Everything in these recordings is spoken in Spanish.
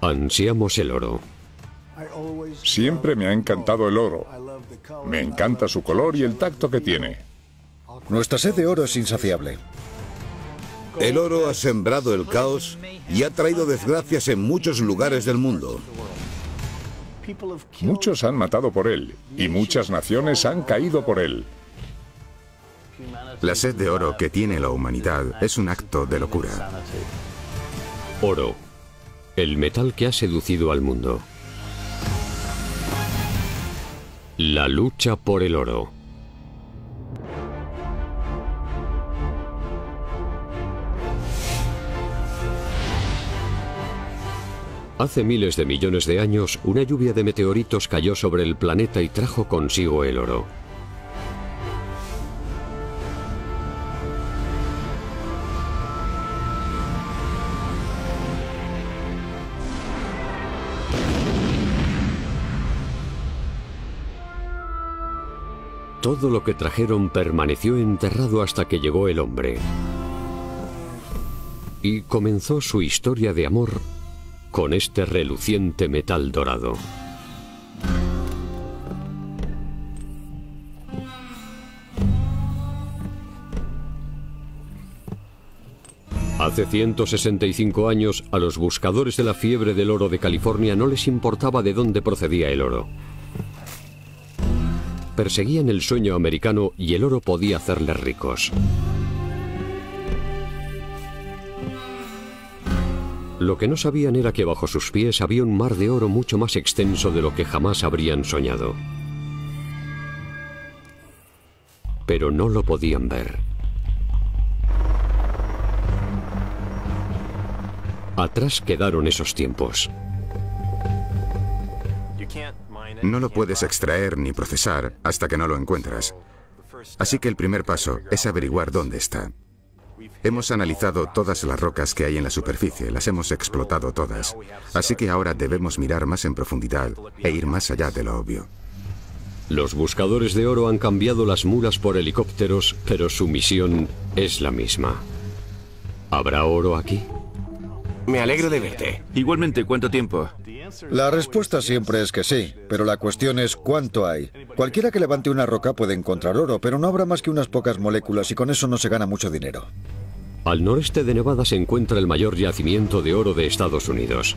Ansiamos el oro. Siempre me ha encantado el oro. Me encanta su color y el tacto que tiene. Nuestra sed de oro es insaciable. El oro ha sembrado el caos y ha traído desgracias en muchos lugares del mundo. Muchos han matado por él y muchas naciones han caído por él. La sed de oro que tiene la humanidad es un acto de locura. Oro, el metal que ha seducido al mundo. La lucha por el oro. Hace miles de millones de años, una lluvia de meteoritos cayó sobre el planeta y trajo consigo el oro. Todo lo que trajeron permaneció enterrado hasta que llegó el hombre. Y comenzó su historia de amor con este reluciente metal dorado. Hace 165 años, a los buscadores de la fiebre del oro de California no les importaba de dónde procedía el oro. Perseguían el sueño americano y el oro podía hacerles ricos. Lo que no sabían era que bajo sus pies había un mar de oro mucho más extenso de lo que jamás habrían soñado. Pero no lo podían ver. Atrás quedaron esos tiempos. No lo puedes extraer ni procesar hasta que no lo encuentras. Así que el primer paso es averiguar dónde está. Hemos analizado todas las rocas que hay en la superficie, las hemos explotado todas. Así que ahora debemos mirar más en profundidad e ir más allá de lo obvio. Los buscadores de oro han cambiado las mulas por helicópteros, pero su misión es la misma. ¿Habrá oro aquí? Me alegro de verte. Igualmente, ¿cuánto tiempo? La respuesta siempre es que sí, pero la cuestión es cuánto hay. Cualquiera que levante una roca puede encontrar oro, pero no habrá más que unas pocas moléculas y con eso no se gana mucho dinero. Al noreste de Nevada se encuentra el mayor yacimiento de oro de Estados Unidos.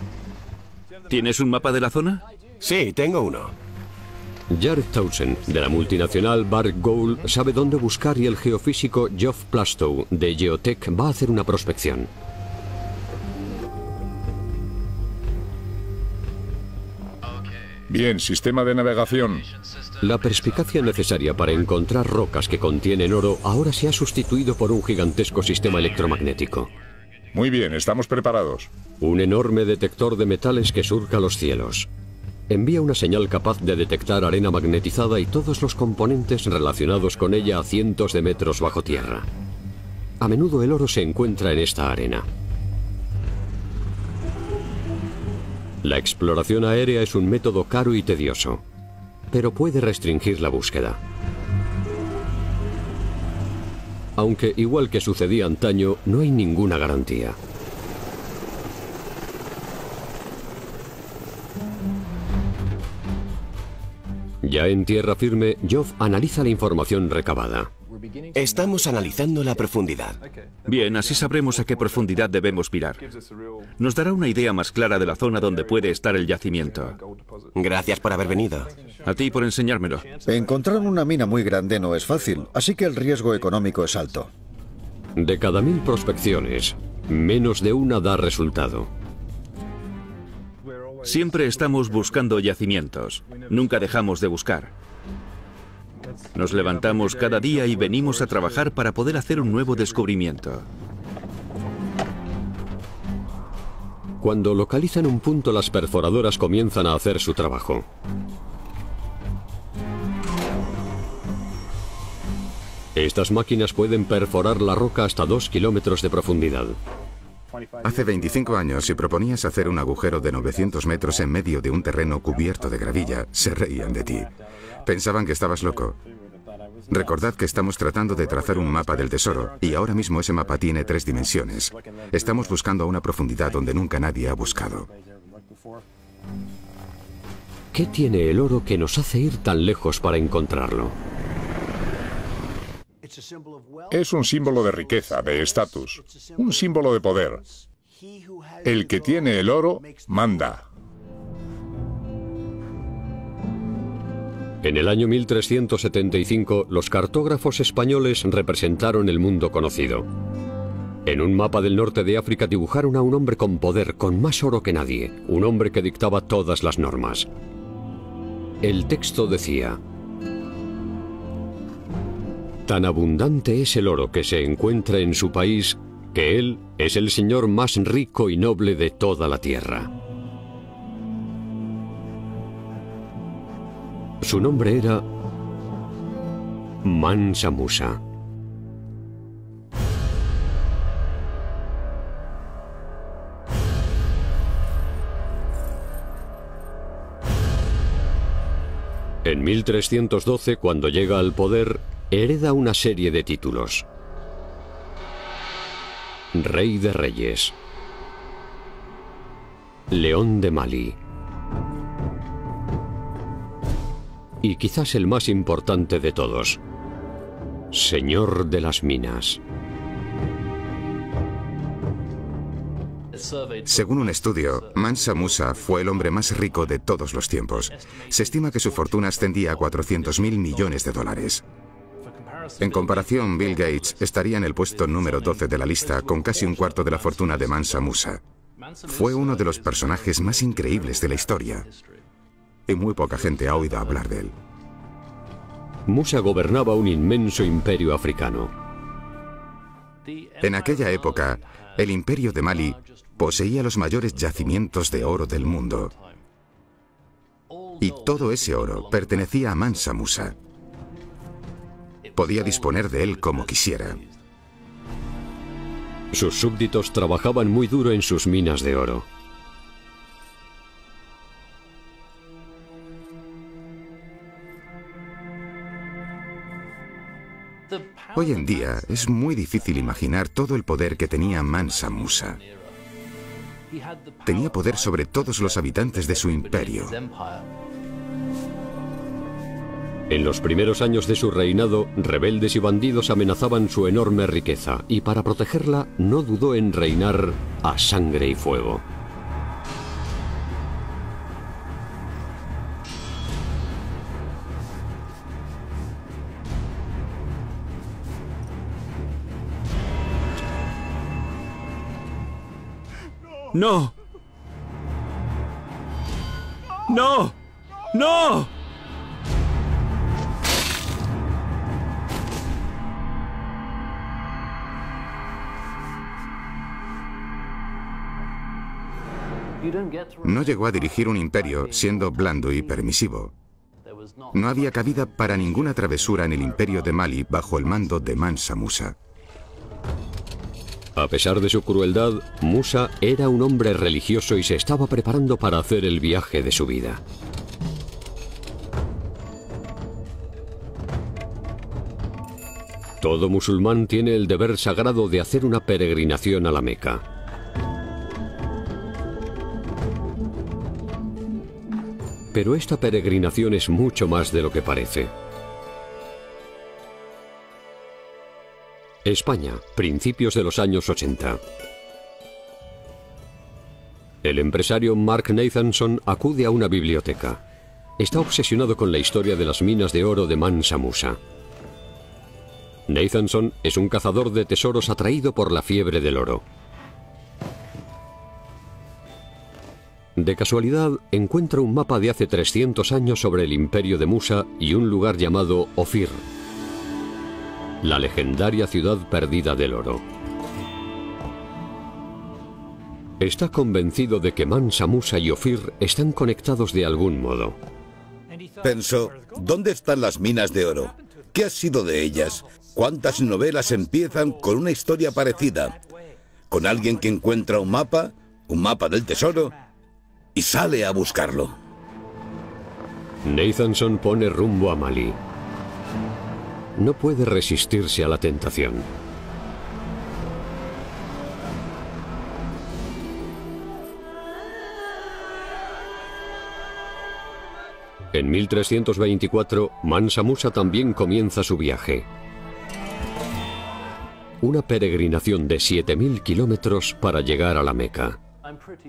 ¿Tienes un mapa de la zona? Sí, tengo uno. Jared Townsend, de la multinacional Barrick Gold, sabe dónde buscar y el geofísico Geoff Plastow, de Geotech, va a hacer una prospección. Bien, sistema de navegación. La perspicacia necesaria para encontrar rocas que contienen oro ahora se ha sustituido por un gigantesco sistema electromagnético. Muy bien, estamos preparados. Un enorme detector de metales que surca los cielos. Envía una señal capaz de detectar arena magnetizada y todos los componentes relacionados con ella a cientos de metros bajo tierra. A menudo el oro se encuentra en esta arena. La exploración aérea es un método caro y tedioso, pero puede restringir la búsqueda. Aunque, igual que sucedía antaño, no hay ninguna garantía. Ya en tierra firme, Geoff analiza la información recabada. Estamos analizando la profundidad. Bien, así sabremos a qué profundidad debemos mirar. Nos dará una idea más clara de la zona donde puede estar el yacimiento. Gracias por haber venido. A ti por enseñármelo. Encontrar una mina muy grande no es fácil, así que el riesgo económico es alto. De cada 1000 prospecciones, menos de una da resultado. Siempre estamos buscando yacimientos. Nunca dejamos de buscar. Nos levantamos cada día y venimos a trabajar para poder hacer un nuevo descubrimiento. Cuando localizan un punto, las perforadoras comienzan a hacer su trabajo. Estas máquinas pueden perforar la roca hasta 2 kilómetros de profundidad. Hace 25 años, si proponías hacer un agujero de 900 metros en medio de un terreno cubierto de gravilla, se reían de ti. Pensaban que estabas loco. Recordad que estamos tratando de trazar un mapa del tesoro, y ahora mismo ese mapa tiene 3 dimensiones. Estamos buscando a una profundidad donde nunca nadie ha buscado. ¿Qué tiene el oro que nos hace ir tan lejos para encontrarlo? Es un símbolo de riqueza, de estatus, un símbolo de poder. El que tiene el oro, manda. En el año 1375, los cartógrafos españoles representaron el mundo conocido. En un mapa del norte de África dibujaron a un hombre con poder, con más oro que nadie, un hombre que dictaba todas las normas. El texto decía: tan abundante es el oro que se encuentra en su país, que él es el señor más rico y noble de toda la tierra. Su nombre era Mansa Musa. En 1312, cuando llega al poder, hereda una serie de títulos: Rey de Reyes, León de Mali y quizás el más importante de todos, Señor de las Minas. Según un estudio, Mansa Musa fue el hombre más rico de todos los tiempos. Se estima que su fortuna ascendía a 400.000 millones de dólares. En comparación, Bill Gates estaría en el puesto número 12 de la lista con casi un cuarto de la fortuna de Mansa Musa. Fue uno de los personajes más increíbles de la historia y muy poca gente ha oído hablar de él. Musa gobernaba un inmenso imperio africano. En aquella época, el imperio de Mali poseía los mayores yacimientos de oro del mundo. Y todo ese oro pertenecía a Mansa Musa. Podía disponer de él como quisiera. Sus súbditos trabajaban muy duro en sus minas de oro. Hoy en día es muy difícil imaginar todo el poder que tenía Mansa Musa. Tenía poder sobre todos los habitantes de su imperio. En los primeros años de su reinado, rebeldes y bandidos amenazaban su enorme riqueza, y para protegerla no dudó en reinar a sangre y fuego. ¡No! ¡No! ¡No! No llegó a dirigir un imperio siendo blando y permisivo. No había cabida para ninguna travesura en el imperio de Mali bajo el mando de Mansa Musa. A pesar de su crueldad, Musa era un hombre religioso y se estaba preparando para hacer el viaje de su vida. Todo musulmán tiene el deber sagrado de hacer una peregrinación a la Meca. Pero esta peregrinación es mucho más de lo que parece. España, principios de los años 80. El empresario Mark Nathanson acude a una biblioteca. Está obsesionado con la historia de las minas de oro de Mansa Musa. Nathanson es un cazador de tesoros atraído por la fiebre del oro. De casualidad, encuentra un mapa de hace 300 años sobre el imperio de Musa y un lugar llamado Ofir, la legendaria ciudad perdida del oro. Está convencido de que Mansa Musa y Ofir están conectados de algún modo. Pensó, ¿dónde están las minas de oro? ¿Qué ha sido de ellas? ¿Cuántas novelas empiezan con una historia parecida? Con alguien que encuentra un mapa del tesoro, y sale a buscarlo. Nathanson pone rumbo a Mali. No puede resistirse a la tentación. En 1324, Mansa Musa también comienza su viaje. Una peregrinación de 7.000 kilómetros para llegar a la Meca.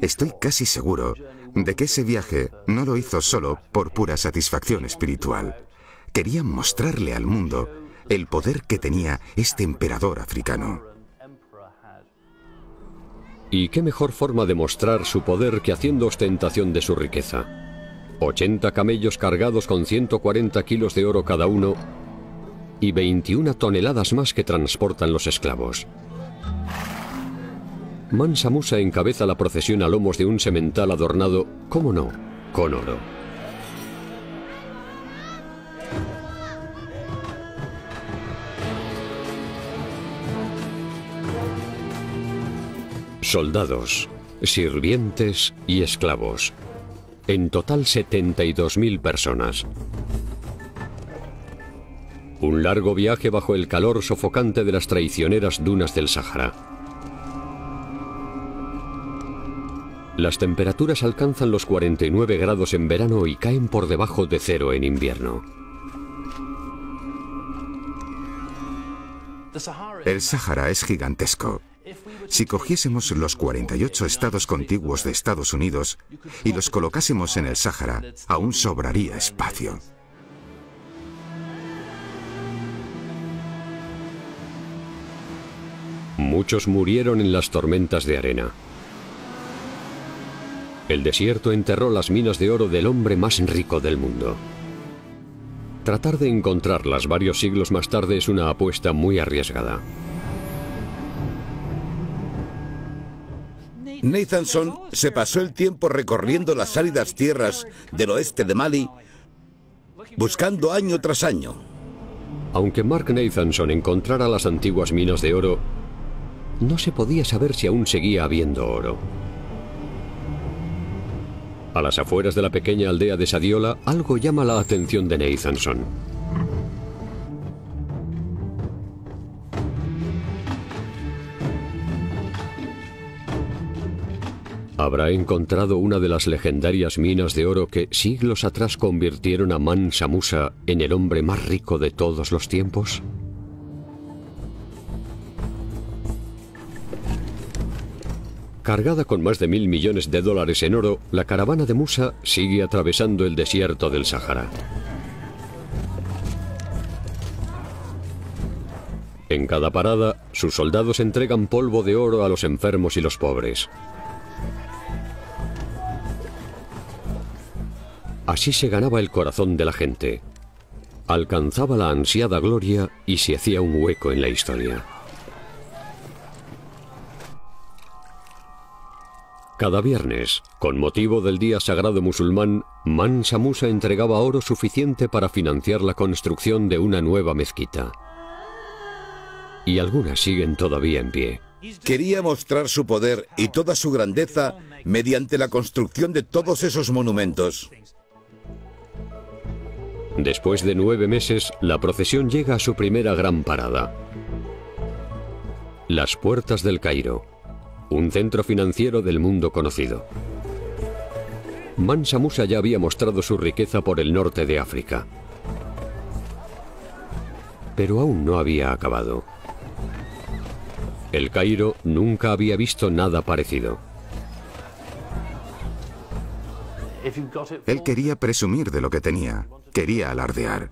Estoy casi seguro de que ese viaje no lo hizo solo por pura satisfacción espiritual. Quería mostrarle al mundo el poder que tenía este emperador africano. ¿Y qué mejor forma de mostrar su poder que haciendo ostentación de su riqueza? 80 camellos cargados con 140 kilos de oro cada uno y 21 toneladas más que transportan los esclavos. Mansa Musa encabeza la procesión a lomos de un semental adornado, cómo no, con oro. Soldados, sirvientes y esclavos. En total 72.000 personas. Un largo viaje bajo el calor sofocante de las traicioneras dunas del Sahara. Las temperaturas alcanzan los 49 grados en verano y caen por debajo de cero en invierno. El Sahara es gigantesco. Si cogiésemos los 48 estados contiguos de Estados Unidos y los colocásemos en el Sáhara, aún sobraría espacio. Muchos murieron en las tormentas de arena. El desierto enterró las minas de oro del hombre más rico del mundo. Tratar de encontrarlas varios siglos más tarde es una apuesta muy arriesgada. Nathanson se pasó el tiempo recorriendo las áridas tierras del oeste de Mali, buscando año tras año. Aunque Mark Nathanson encontrara las antiguas minas de oro, no se podía saber si aún seguía habiendo oro. A las afueras de la pequeña aldea de Sadiola, algo llama la atención de Nathanson. Habrá encontrado una de las legendarias minas de oro que siglos atrás convirtieron a Mansa Musa en el hombre más rico de todos los tiempos. Cargada con más de $1.000 millones en oro, la caravana de Musa sigue atravesando el desierto del Sahara. En cada parada, sus soldados entregan polvo de oro a los enfermos y los pobres. Así se ganaba el corazón de la gente, alcanzaba la ansiada gloria y se hacía un hueco en la historia. Cada viernes, con motivo del Día Sagrado Musulmán, Mansa Musa entregaba oro suficiente para financiar la construcción de una nueva mezquita. Y algunas siguen todavía en pie. Quería mostrar su poder y toda su grandeza mediante la construcción de todos esos monumentos. Después de 9 meses, la procesión llega a su primera gran parada. Las puertas del Cairo, un centro financiero del mundo conocido. Mansa Musa ya había mostrado su riqueza por el norte de África. Pero aún no había acabado. El Cairo nunca había visto nada parecido. Él quería presumir de lo que tenía. Quería alardear.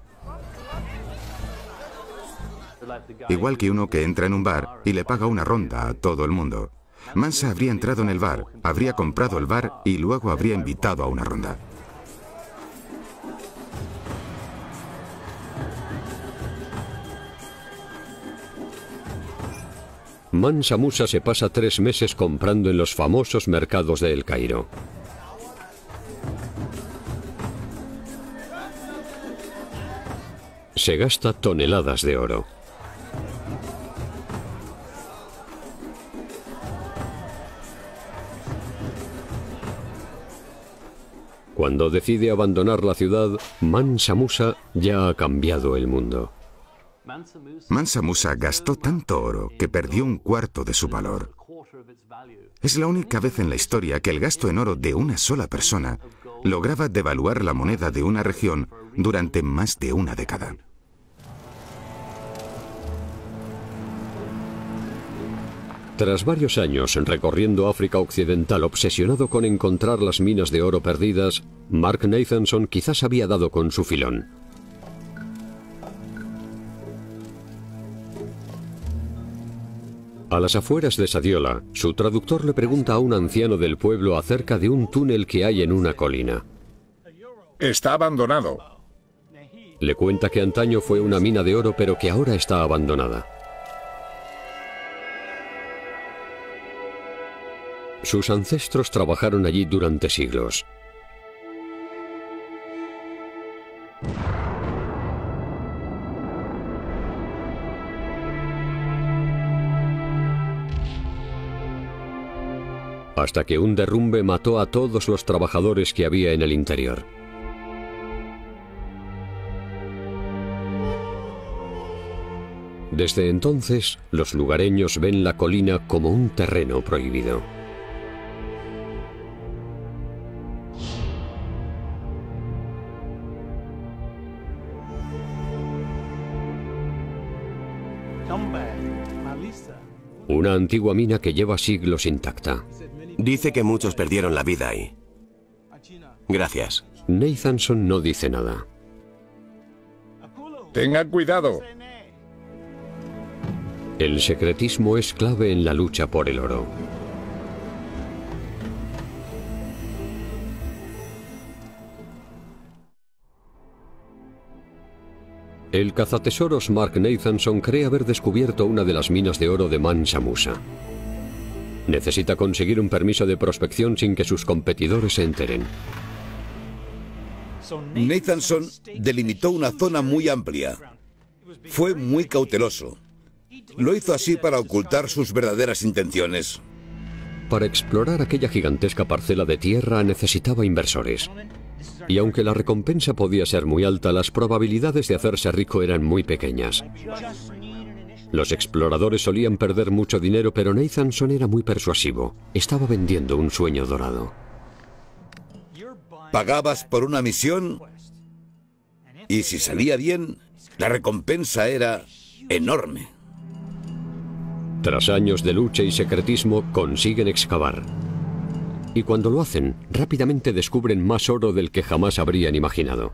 Igual que uno que entra en un bar y le paga una ronda a todo el mundo. Mansa habría entrado en el bar, habría comprado el bar y luego habría invitado a una ronda. Mansa Musa se pasa 3 meses comprando en los famosos mercados de El Cairo. Se gasta toneladas de oro. Cuando decide abandonar la ciudad, Mansa Musa ya ha cambiado el mundo. Mansa Musa gastó tanto oro que perdió un cuarto de su valor. Es la única vez en la historia que el gasto en oro de una sola persona lograba devaluar la moneda de una región durante más de una década. Tras varios años recorriendo África Occidental obsesionado con encontrar las minas de oro perdidas, Mark Nathanson quizás había dado con su filón. A las afueras de Sadiola, su traductor le pregunta a un anciano del pueblo acerca de un túnel que hay en una colina. Está abandonado. Le cuenta que antaño fue una mina de oro, pero que ahora está abandonada. Sus ancestros trabajaron allí durante siglos. Hasta que un derrumbe mató a todos los trabajadores que había en el interior. Desde entonces, los lugareños ven la colina como un terreno prohibido. Una antigua mina que lleva siglos intacta. Dice que muchos perdieron la vida ahí. Gracias. Nathanson no dice nada. Tengan cuidado. El secretismo es clave en la lucha por el oro. El cazatesoros Mark Nathanson cree haber descubierto una de las minas de oro de Mansa Musa. Necesita conseguir un permiso de prospección sin que sus competidores se enteren. Nathanson delimitó una zona muy amplia. Fue muy cauteloso. Lo hizo así para ocultar sus verdaderas intenciones. Para explorar aquella gigantesca parcela de tierra necesitaba inversores. Y aunque la recompensa podía ser muy alta, las probabilidades de hacerse rico eran muy pequeñas. Los exploradores solían perder mucho dinero, pero Nathanson era muy persuasivo. Estaba vendiendo un sueño dorado. Pagabas por una misión y si salía bien, la recompensa era enorme. Tras años de lucha y secretismo, consiguen excavar. Y cuando lo hacen, rápidamente descubren más oro del que jamás habrían imaginado.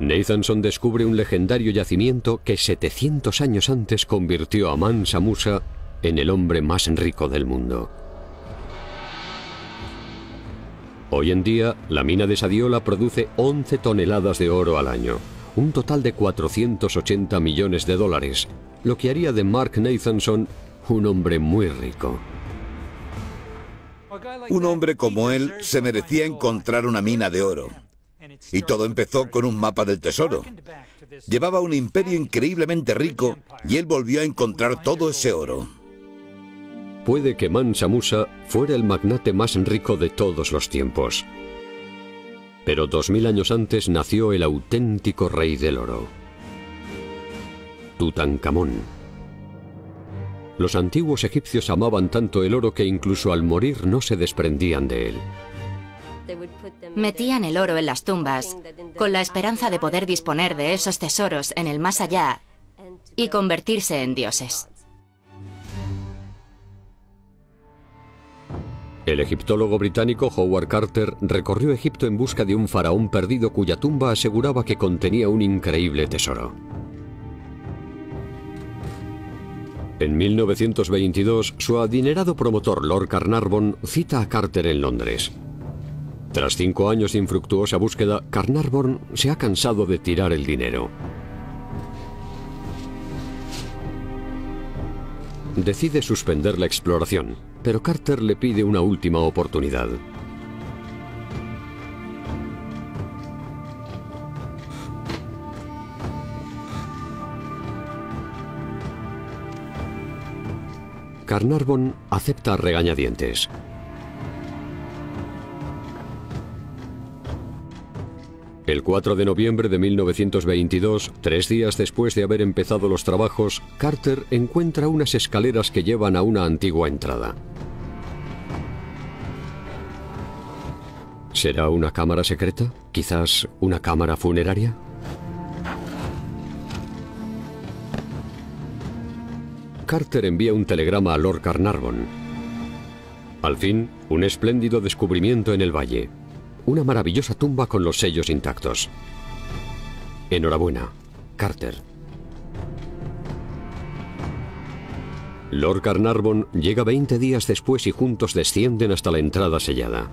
Nathanson descubre un legendario yacimiento que 700 años antes convirtió a Mansa Musa en el hombre más rico del mundo. Hoy en día, la mina de Sadiola produce 11 toneladas de oro al año, un total de 480 millones de dólares, lo que haría de Mark Nathanson un hombre muy rico. Un hombre como él se merecía encontrar una mina de oro. Y todo empezó con un mapa del tesoro. Llevaba un imperio increíblemente rico y él volvió a encontrar todo ese oro. Puede que Mansa Musa fuera el magnate más rico de todos los tiempos. Pero 2000 años antes nació el auténtico rey del oro, Tutankamón. Los antiguos egipcios amaban tanto el oro que incluso al morir no se desprendían de él. Metían el oro en las tumbas con la esperanza de poder disponer de esos tesoros en el más allá y convertirse en dioses. El egiptólogo británico Howard Carter recorrió Egipto en busca de un faraón perdido cuya tumba aseguraba que contenía un increíble tesoro. En 1922, su adinerado promotor Lord Carnarvon cita a Carter en Londres. Tras 5 años de infructuosa búsqueda, Carnarvon se ha cansado de tirar el dinero. Decide suspender la exploración, pero Carter le pide una última oportunidad. Carnarvon acepta a regañadientes. El 4 de noviembre de 1922, 3 días después de haber empezado los trabajos, Carter encuentra unas escaleras que llevan a una antigua entrada. ¿Será una cámara secreta? ¿Quizás una cámara funeraria? Carter envía un telegrama a Lord Carnarvon. Al fin, un espléndido descubrimiento en el valle. Una maravillosa tumba con los sellos intactos. Enhorabuena, Carter. Lord Carnarvon llega 20 días después y juntos descienden hasta la entrada sellada.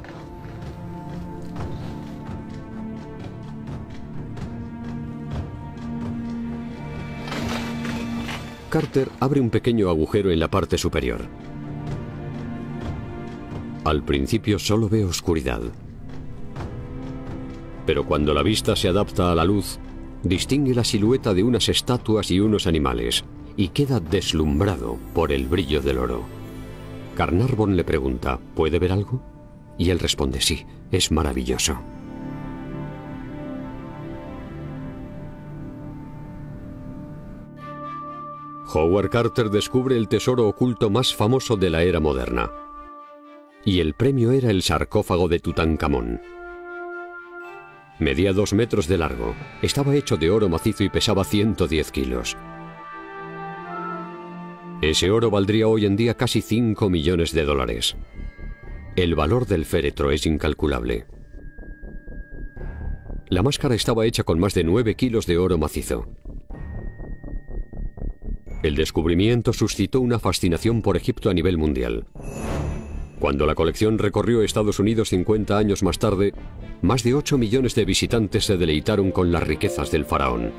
Carter abre un pequeño agujero en la parte superior. Al principio solo ve oscuridad. Pero cuando la vista se adapta a la luz, distingue la silueta de unas estatuas y unos animales, y queda deslumbrado por el brillo del oro. Carnarvon le pregunta, ¿puede ver algo? Y él responde, sí, es maravilloso. Howard Carter descubre el tesoro oculto más famoso de la era moderna. Y el premio era el sarcófago de Tutankamón. Medía 2 metros de largo, estaba hecho de oro macizo y pesaba 110 kilos. Ese oro valdría hoy en día casi 5 millones de dólares. El valor del féretro es incalculable. La máscara estaba hecha con más de 9 kilos de oro macizo. El descubrimiento suscitó una fascinación por Egipto a nivel mundial. Cuando la colección recorrió Estados Unidos 50 años más tarde, más de 8 millones de visitantes se deleitaron con las riquezas del faraón.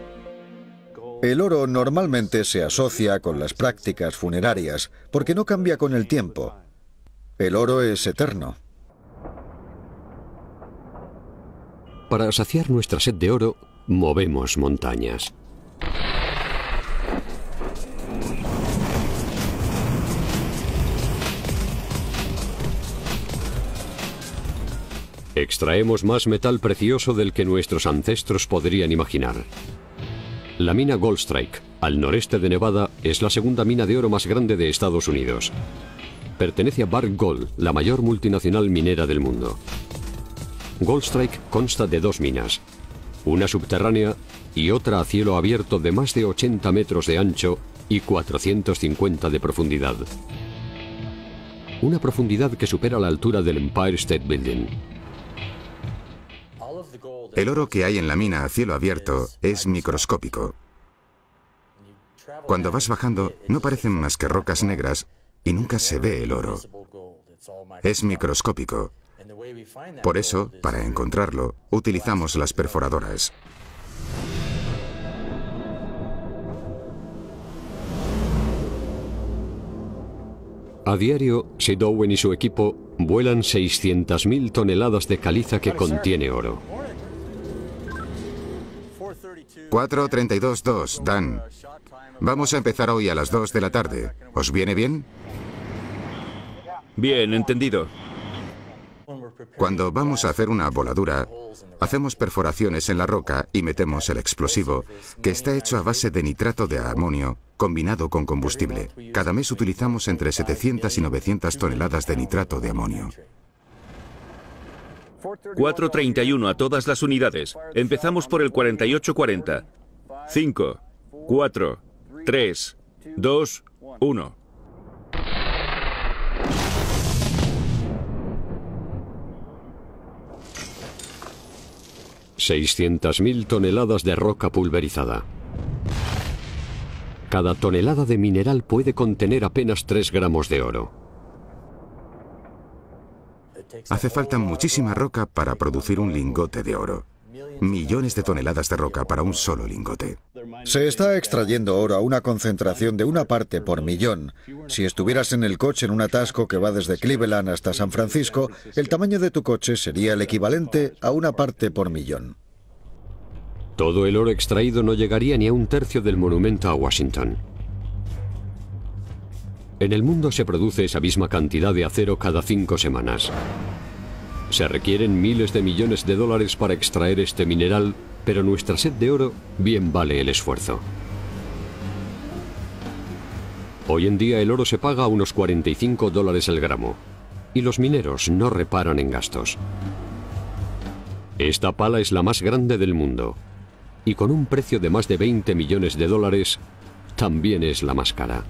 El oro normalmente se asocia con las prácticas funerarias, porque no cambia con el tiempo. El oro es eterno. Para saciar nuestra sed de oro, movemos montañas. Extraemos más metal precioso del que nuestros ancestros podrían imaginar. La mina Gold Strike, al noreste de Nevada, es la segunda mina de oro más grande de Estados Unidos. Pertenece a Barrick Gold, la mayor multinacional minera del mundo. Gold Strike consta de 2 minas, una subterránea y otra a cielo abierto de más de 80 metros de ancho y 450 de profundidad. Una profundidad que supera la altura del Empire State Building. El oro que hay en la mina a cielo abierto es microscópico. Cuando vas bajando, no parecen más que rocas negras y nunca se ve el oro. Es microscópico. Por eso, para encontrarlo, utilizamos las perforadoras. A diario, Sid Owen y su equipo vuelan 600.000 toneladas de caliza que contiene oro. 4:32:2, Dan. Vamos a empezar hoy a las 2 de la tarde. ¿Os viene bien? Bien, entendido. Cuando vamos a hacer una voladura, hacemos perforaciones en la roca y metemos el explosivo, que está hecho a base de nitrato de amonio combinado con combustible. Cada mes utilizamos entre 700 y 900 toneladas de nitrato de amonio. 4:31 a todas las unidades. Empezamos por el 4840. 5, 4, 3, 2, 1. ...600.000 toneladas de roca pulverizada. Cada tonelada de mineral puede contener apenas 3 gramos de oro. Hace falta muchísima roca para producir un lingote de oro. Millones de toneladas de roca para un solo lingote. Se está extrayendo oro a una concentración de 1 parte por millón. Si estuvieras en el coche en un atasco que va desde Cleveland hasta San Francisco, el tamaño de tu coche sería el equivalente a 1 parte por millón. Todo el oro extraído no llegaría ni a 1/3 del monumento a Washington. En el mundo se produce esa misma cantidad de acero cada 5 semanas. Se requieren miles de millones de dólares para extraer este mineral, pero nuestra sed de oro bien vale el esfuerzo. Hoy en día el oro se paga a unos 45 dólares el gramo, y los mineros no reparan en gastos. Esta pala es la más grande del mundo, y con un precio de más de 20 millones de dólares, también es la más cara.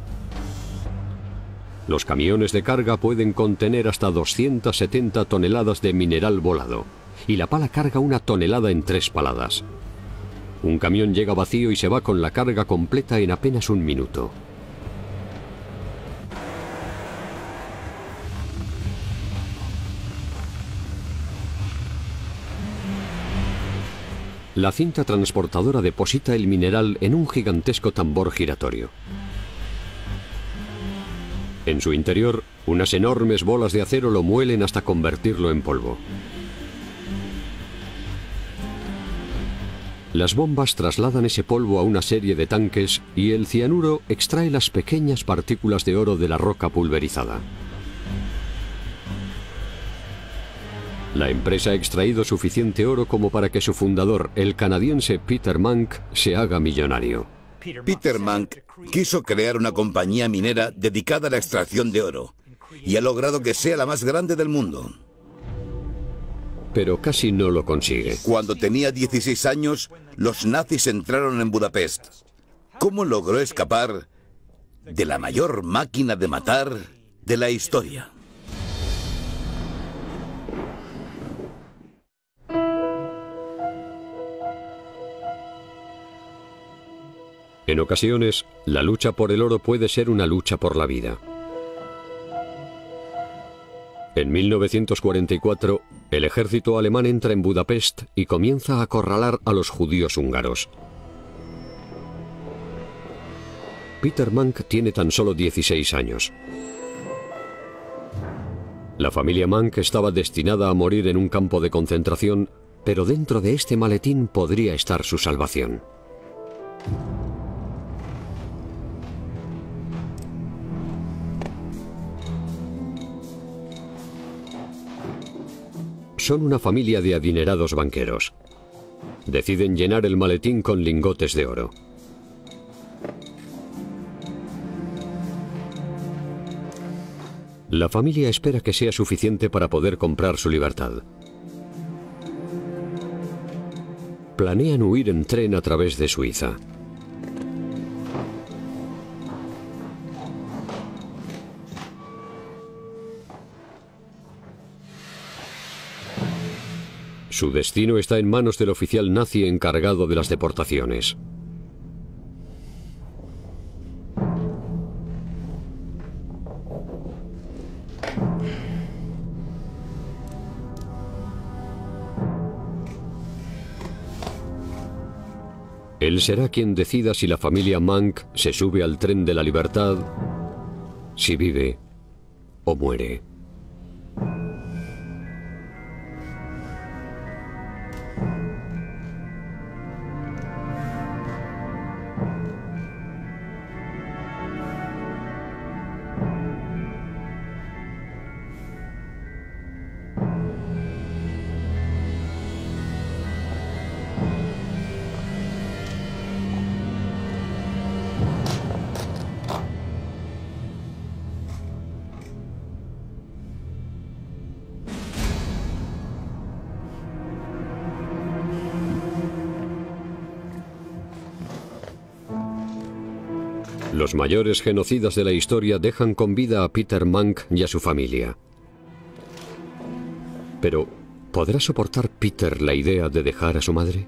Los camiones de carga pueden contener hasta 270 toneladas de mineral volado, y la pala carga una tonelada en 3 paladas. Un camión llega vacío y se va con la carga completa en apenas un minuto. La cinta transportadora deposita el mineral en un gigantesco tambor giratorio. En su interior, unas enormes bolas de acero lo muelen hasta convertirlo en polvo. Las bombas trasladan ese polvo a una serie de tanques y el cianuro extrae las pequeñas partículas de oro de la roca pulverizada. La empresa ha extraído suficiente oro como para que su fundador, el canadiense Peter Munk, se haga millonario. Peter Munk quiso crear una compañía minera dedicada a la extracción de oro y ha logrado que sea la más grande del mundo. Pero casi no lo consigue. Cuando tenía 16 años, los nazis entraron en Budapest. ¿Cómo logró escapar de la mayor máquina de matar de la historia? En ocasiones, la lucha por el oro puede ser una lucha por la vida. En 1944, el ejército alemán entra en Budapest y comienza a acorralar a los judíos húngaros. Peter Munk tiene tan solo 16 años. La familia Munk estaba destinada a morir en un campo de concentración, pero dentro de este maletín podría estar su salvación. Son una familia de adinerados banqueros. Deciden llenar el maletín con lingotes de oro. La familia espera que sea suficiente para poder comprar su libertad. Planean huir en tren a través de Suiza. Su destino está en manos del oficial nazi encargado de las deportaciones. Él será quien decida si la familia Munk se sube al tren de la libertad, si vive o muere. Los mayores genocidas de la historia dejan con vida a Peter Munk y a su familia. Pero, ¿podrá soportar Peter la idea de dejar a su madre?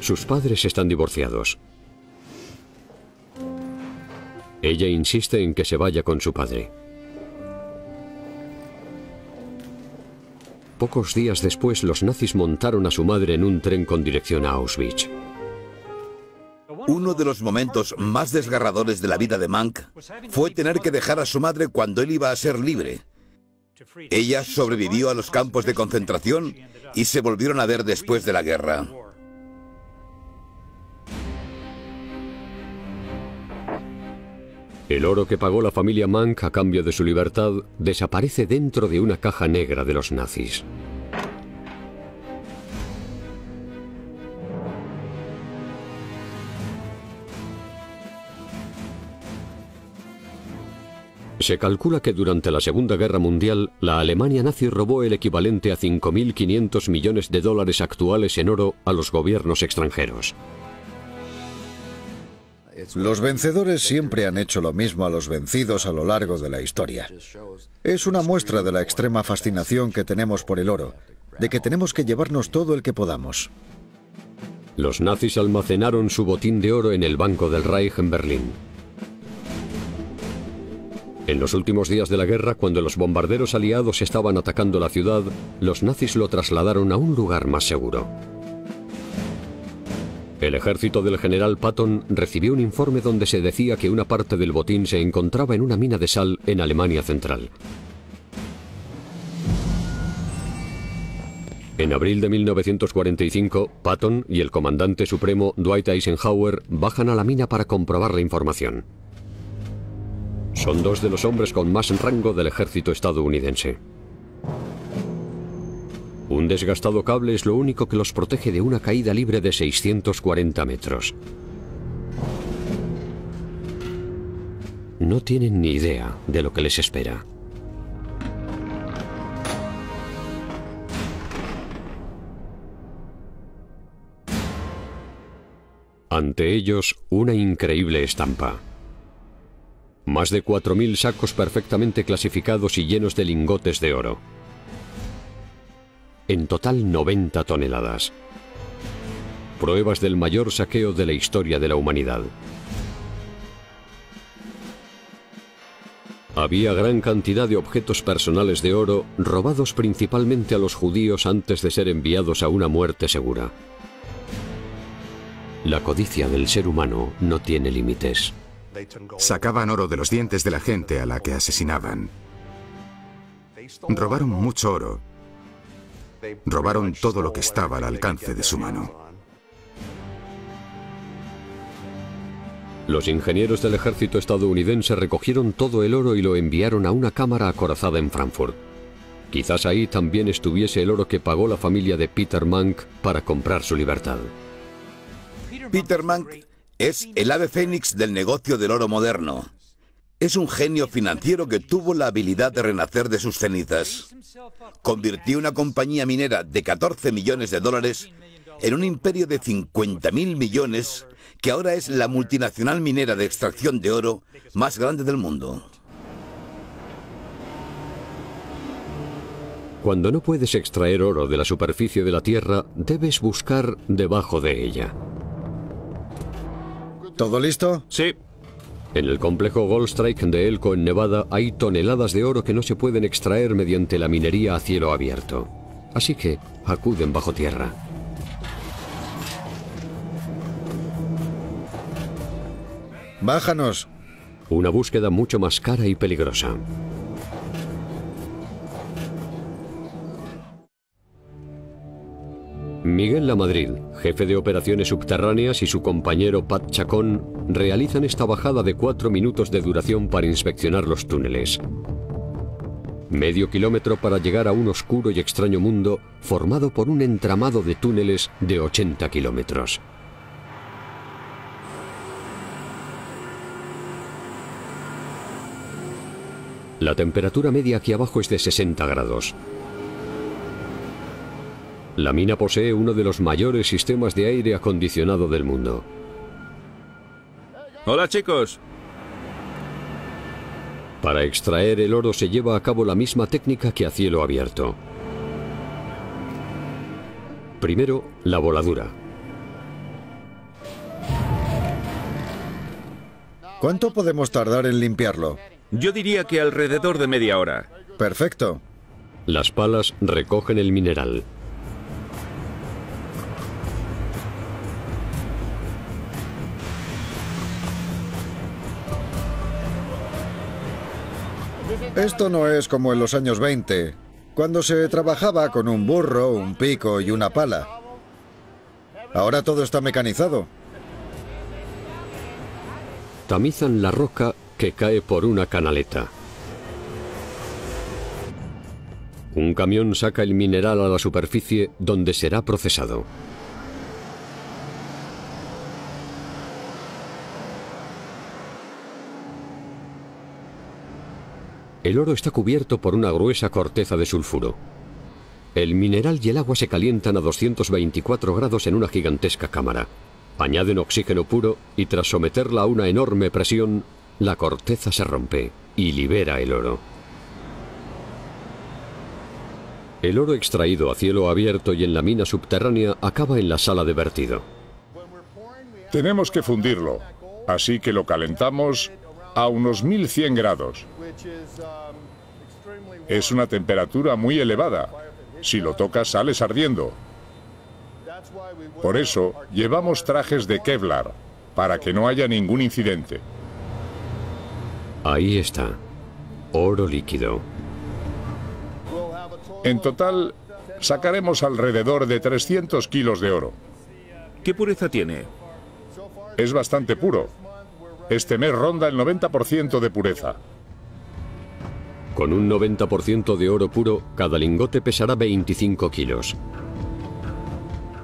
Sus padres están divorciados. Ella insiste en que se vaya con su padre. Pocos días después, los nazis montaron a su madre en un tren con dirección a Auschwitz. Uno de los momentos más desgarradores de la vida de Munk fue tener que dejar a su madre cuando él iba a ser libre. Ella sobrevivió a los campos de concentración y se volvieron a ver después de la guerra. El oro que pagó la familia Munk a cambio de su libertad desaparece dentro de una caja negra de los nazis. Se calcula que durante la Segunda Guerra Mundial, la Alemania nazi robó el equivalente a 5.500 millones de dólares actuales en oro a los gobiernos extranjeros. Los vencedores siempre han hecho lo mismo a los vencidos a lo largo de la historia. Es una muestra de la extrema fascinación que tenemos por el oro, de que tenemos que llevarnos todo el que podamos. Los nazis almacenaron su botín de oro en el Banco del Reich en Berlín. En los últimos días de la guerra, cuando los bombarderos aliados estaban atacando la ciudad, los nazis lo trasladaron a un lugar más seguro. El ejército del general Patton recibió un informe donde se decía que una parte del botín se encontraba en una mina de sal en Alemania Central. En abril de 1945, Patton y el comandante supremo Dwight Eisenhower bajan a la mina para comprobar la información. Son dos de los hombres con más rango del ejército estadounidense. Un desgastado cable es lo único que los protege de una caída libre de 640 metros. No tienen ni idea de lo que les espera. Ante ellos, una increíble estampa. Más de 4.000 sacos perfectamente clasificados y llenos de lingotes de oro. En total 90 toneladas. Pruebas del mayor saqueo de la historia de la humanidad. Había gran cantidad de objetos personales de oro robados principalmente a los judíos antes de ser enviados a una muerte segura. La codicia del ser humano no tiene límites. Sacaban oro de los dientes de la gente a la que asesinaban. Robaron mucho oro. Robaron todo lo que estaba al alcance de su mano. Los ingenieros del ejército estadounidense recogieron todo el oro y lo enviaron a una cámara acorazada en Frankfurt. Quizás ahí también estuviese el oro que pagó la familia de Peter Munk para comprar su libertad. Peter Munk es el ave fénix del negocio del oro moderno. Es un genio financiero que tuvo la habilidad de renacer de sus cenizas. Convirtió una compañía minera de 14 millones de dólares en un imperio de 50.000 millones que ahora es la multinacional minera de extracción de oro más grande del mundo. Cuando no puedes extraer oro de la superficie de la tierra, debes buscar debajo de ella. ¿Todo listo? Sí. En el complejo Gold Strike de Elko, en Nevada, hay toneladas de oro que no se pueden extraer mediante la minería a cielo abierto. Así que acuden bajo tierra. ¡Bájanos! Una búsqueda mucho más cara y peligrosa. Miguel Lamadrid, jefe de operaciones subterráneas, y su compañero Pat Chacón realizan esta bajada de 4 minutos de duración para inspeccionar los túneles. Medio kilómetro para llegar a un oscuro y extraño mundo formado por un entramado de túneles de 80 kilómetros. La temperatura media aquí abajo es de 60 grados. La mina posee uno de los mayores sistemas de aire acondicionado del mundo. ¡Hola, chicos! Para extraer el oro se lleva a cabo la misma técnica que a cielo abierto. Primero, la voladura. ¿Cuánto podemos tardar en limpiarlo? Yo diría que alrededor de media hora. Perfecto. Las palas recogen el mineral. Esto no es como en los años 20, cuando se trabajaba con un burro, un pico y una pala. Ahora todo está mecanizado. Tamizan la roca que cae por una canaleta. Un camión saca el mineral a la superficie donde será procesado. El oro está cubierto por una gruesa corteza de sulfuro. El mineral y el agua se calientan a 224 grados en una gigantesca cámara. Añaden oxígeno puro y tras someterla a una enorme presión, la corteza se rompe y libera el oro. El oro extraído a cielo abierto y en la mina subterránea acaba en la sala de vertido. Tenemos que fundirlo, así que lo calentamos a unos 1100 grados. Es una temperatura muy elevada. Si lo tocas, sales ardiendo. Por eso, llevamos trajes de Kevlar, para que no haya ningún incidente. Ahí está, oro líquido. En total, sacaremos alrededor de 300 kilos de oro. ¿Qué pureza tiene? Es bastante puro. Este mes ronda el 90% de pureza. Con un 90% de oro puro, cada lingote pesará 25 kilos.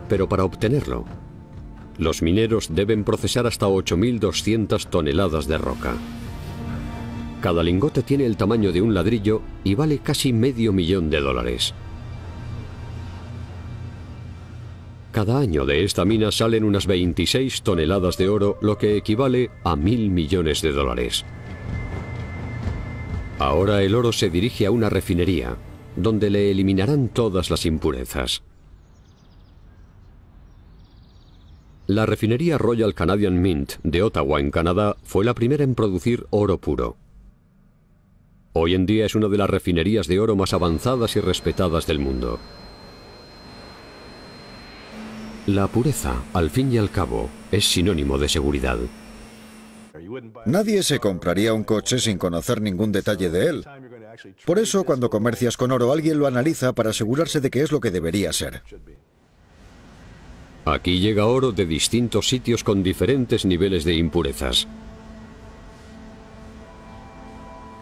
Pero para obtenerlo, los mineros deben procesar hasta 8.200 toneladas de roca. Cada lingote tiene el tamaño de un ladrillo y vale casi $500,000. Cada año de esta mina salen unas 26 toneladas de oro, lo que equivale a $1.000 millones. Ahora el oro se dirige a una refinería, donde le eliminarán todas las impurezas. La refinería Royal Canadian Mint de Ottawa, en Canadá, fue la primera en producir oro puro. Hoy en día es una de las refinerías de oro más avanzadas y respetadas del mundo. La pureza, al fin y al cabo, es sinónimo de seguridad. Nadie se compraría un coche sin conocer ningún detalle de él. Por eso, cuando comercias con oro, alguien lo analiza para asegurarse de que es lo que debería ser. Aquí llega oro de distintos sitios con diferentes niveles de impurezas.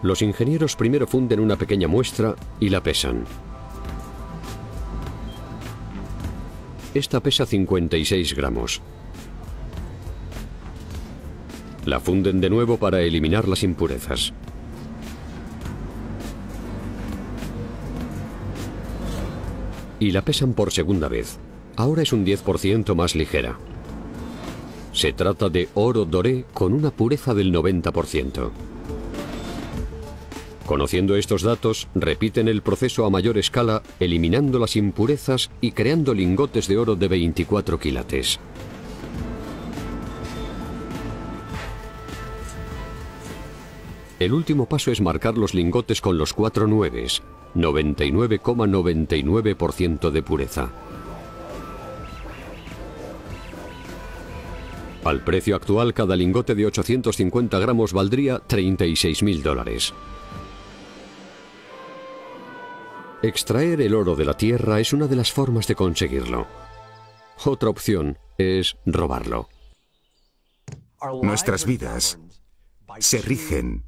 Los ingenieros primero funden una pequeña muestra y la pesan. Esta pesa 56 gramos. La funden de nuevo para eliminar las impurezas. Y la pesan por segunda vez. Ahora es un 10% más ligera. Se trata de oro doré con una pureza del 90%. Conociendo estos datos, repiten el proceso a mayor escala, eliminando las impurezas y creando lingotes de oro de 24 quilates. El último paso es marcar los lingotes con los 4 9s, 99,99% de pureza. Al precio actual, cada lingote de 850 gramos valdría $36.000. Extraer el oro de la tierra es una de las formas de conseguirlo. Otra opción es robarlo. Nuestras vidas se rigen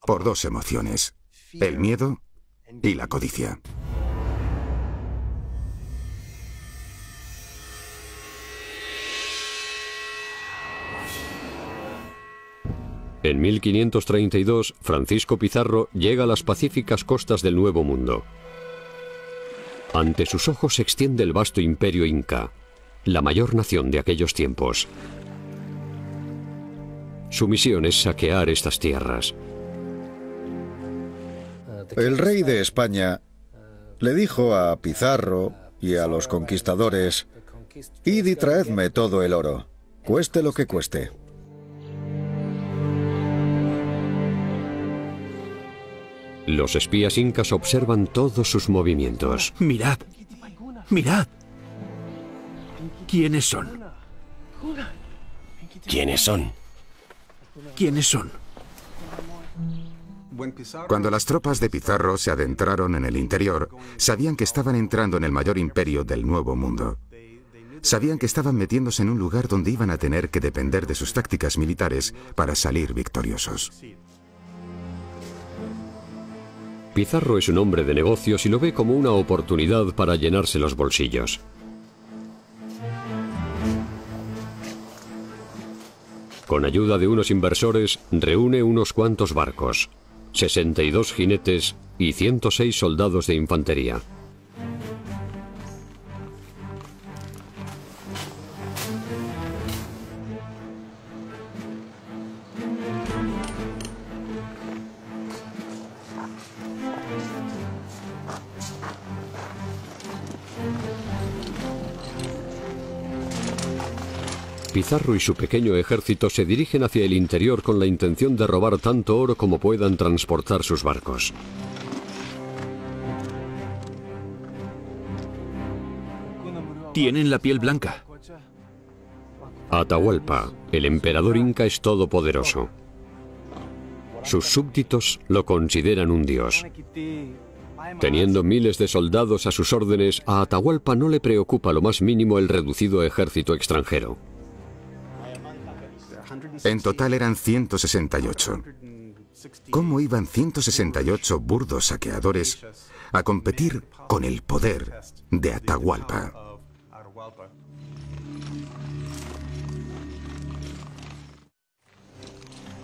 por dos emociones, el miedo y la codicia. En 1532, Francisco Pizarro llega a las pacíficas costas del Nuevo Mundo. Ante sus ojos se extiende el vasto imperio inca, la mayor nación de aquellos tiempos. Su misión es saquear estas tierras. El rey de España le dijo a Pizarro y a los conquistadores: «Id y traedme todo el oro, cueste lo que cueste». Los espías incas observan todos sus movimientos. Mirad, mirad. ¿Quiénes son? ¿Quiénes son? ¿Quiénes son? Cuando las tropas de Pizarro se adentraron en el interior, sabían que estaban entrando en el mayor imperio del Nuevo Mundo. Sabían que estaban metiéndose en un lugar donde iban a tener que depender de sus tácticas militares para salir victoriosos. Pizarro es un hombre de negocios y lo ve como una oportunidad para llenarse los bolsillos. Con ayuda de unos inversores, reúne unos cuantos barcos, 62 jinetes y 106 soldados de infantería. Pizarro y su pequeño ejército se dirigen hacia el interior con la intención de robar tanto oro como puedan transportar sus barcos. Tienen la piel blanca. Atahualpa, el emperador inca, es todopoderoso. Sus súbditos lo consideran un dios. Teniendo miles de soldados a sus órdenes, a Atahualpa no le preocupa lo más mínimo el reducido ejército extranjero. En total eran 168. ¿Cómo iban 168 burdos saqueadores a competir con el poder de Atahualpa?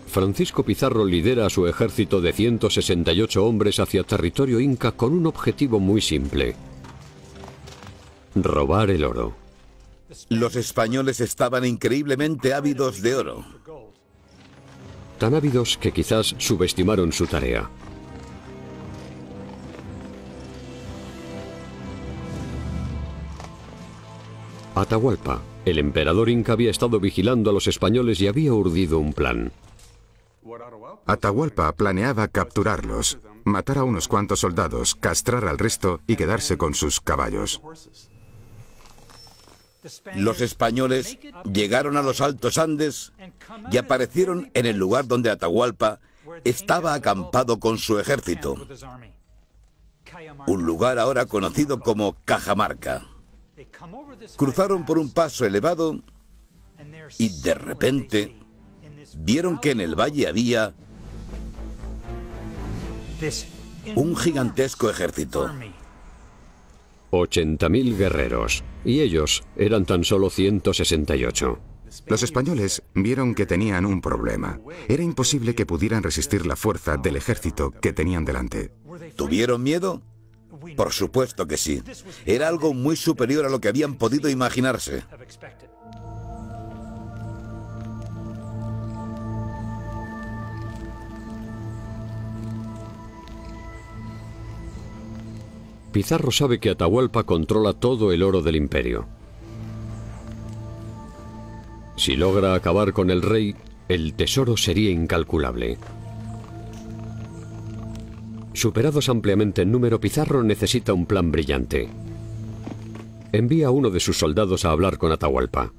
Francisco Pizarro lidera a su ejército de 168 hombres hacia territorio inca con un objetivo muy simple: robar el oro. Los españoles estaban increíblemente ávidos de oro. Tan ávidos que quizás subestimaron su tarea. Atahualpa, el emperador inca, había estado vigilando a los españoles y había urdido un plan. Atahualpa planeaba capturarlos, matar a unos cuantos soldados, castrar al resto y quedarse con sus caballos. Los españoles llegaron a los Altos Andes y aparecieron en el lugar donde Atahualpa estaba acampado con su ejército, un lugar ahora conocido como Cajamarca. Cruzaron por un paso elevado y de repente vieron que en el valle había un gigantesco ejército. 80.000 guerreros, y ellos eran tan solo 168. Los españoles vieron que tenían un problema. Era imposible que pudieran resistir la fuerza del ejército que tenían delante. ¿Tuvieron miedo? Por supuesto que sí. Era algo muy superior a lo que habían podido imaginarse. Pizarro sabe que Atahualpa controla todo el oro del imperio. Si logra acabar con el rey, el tesoro sería incalculable. Superados ampliamente en número, Pizarro necesita un plan brillante. Envía a uno de sus soldados a hablar con Atahualpa.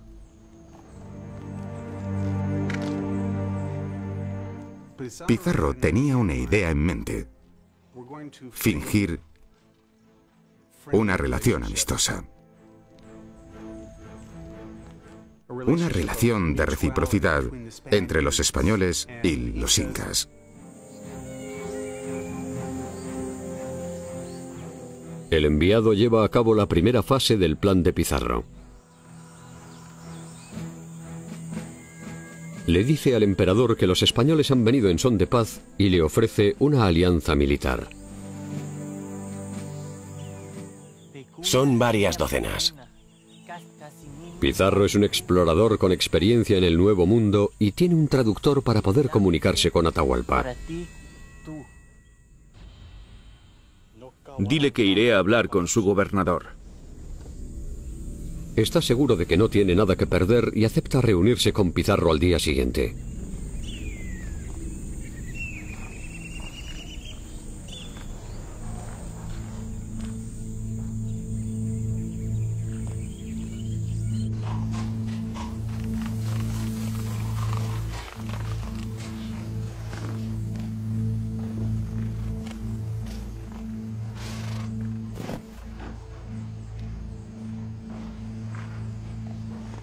Pizarro tenía una idea en mente: fingir una relación amistosa. Una relación de reciprocidad entre los españoles y los incas. El enviado lleva a cabo la primera fase del plan de Pizarro. Le dice al emperador que los españoles han venido en son de paz y le ofrece una alianza militar. Son varias docenas. Pizarro es un explorador con experiencia en el Nuevo Mundo y tiene un traductor para poder comunicarse con Atahualpa. Dile que iré a hablar con su gobernador. Está seguro de que no tiene nada que perder y acepta reunirse con Pizarro al día siguiente.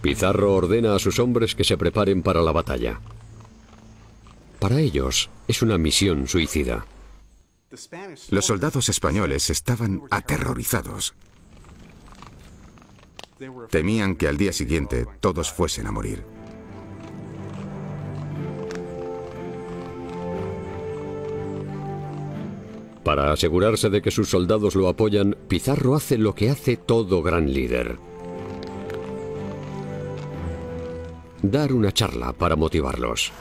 Pizarro ordena a sus hombres que se preparen para la batalla. Para ellos es una misión suicida. Los soldados españoles estaban aterrorizados. Temían que al día siguiente todos fuesen a morir. Para asegurarse de que sus soldados lo apoyan, Pizarro hace lo que hace todo gran líder: dar una charla para motivarlos.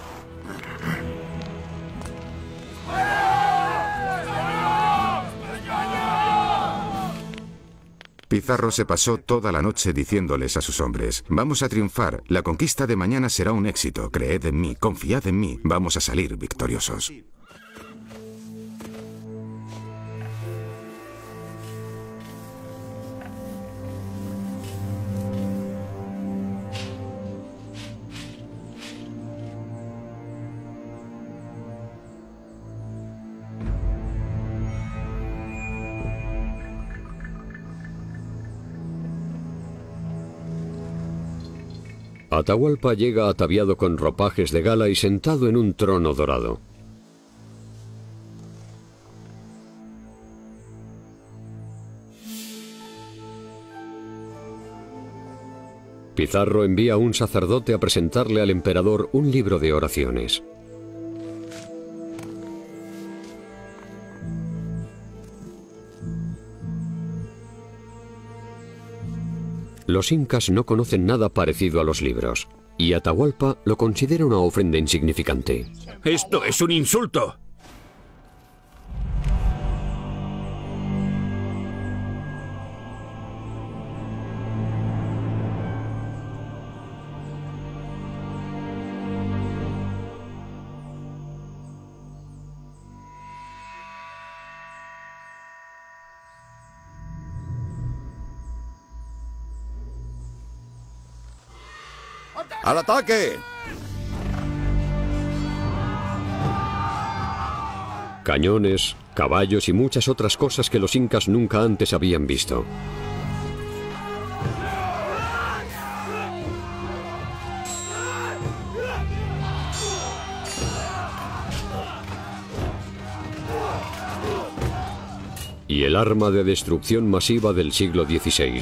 Pizarro se pasó toda la noche diciéndoles a sus hombres: vamos a triunfar, la conquista de mañana será un éxito, creed en mí, confiad en mí, vamos a salir victoriosos. Atahualpa llega ataviado con ropajes de gala y sentado en un trono dorado. Pizarro envía a un sacerdote a presentarle al emperador un libro de oraciones. Los incas no conocen nada parecido a los libros, y Atahualpa lo considera una ofrenda insignificante. ¡Esto es un insulto! ¡Al ataque! Cañones, caballos y muchas otras cosas que los incas nunca antes habían visto. Y el arma de destrucción masiva del siglo XVI: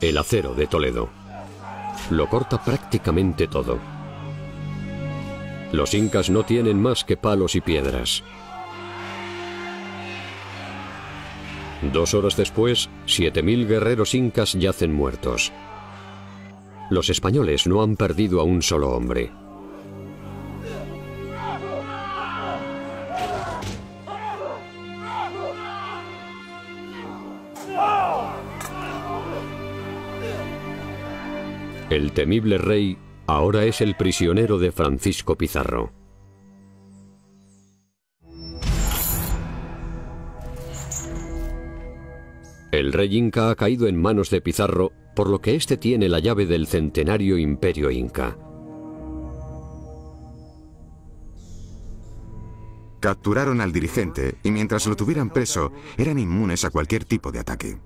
el acero de Toledo. Lo corta prácticamente todo. Los incas no tienen más que palos y piedras. 2 horas después, 7.000 guerreros incas yacen muertos. Los españoles no han perdido a un solo hombre. El temible rey ahora es el prisionero de Francisco Pizarro. El rey inca ha caído en manos de Pizarro, por lo que éste tiene la llave del centenario imperio inca. Capturaron al dirigente y mientras lo tuvieran preso, eran inmunes a cualquier tipo de ataque.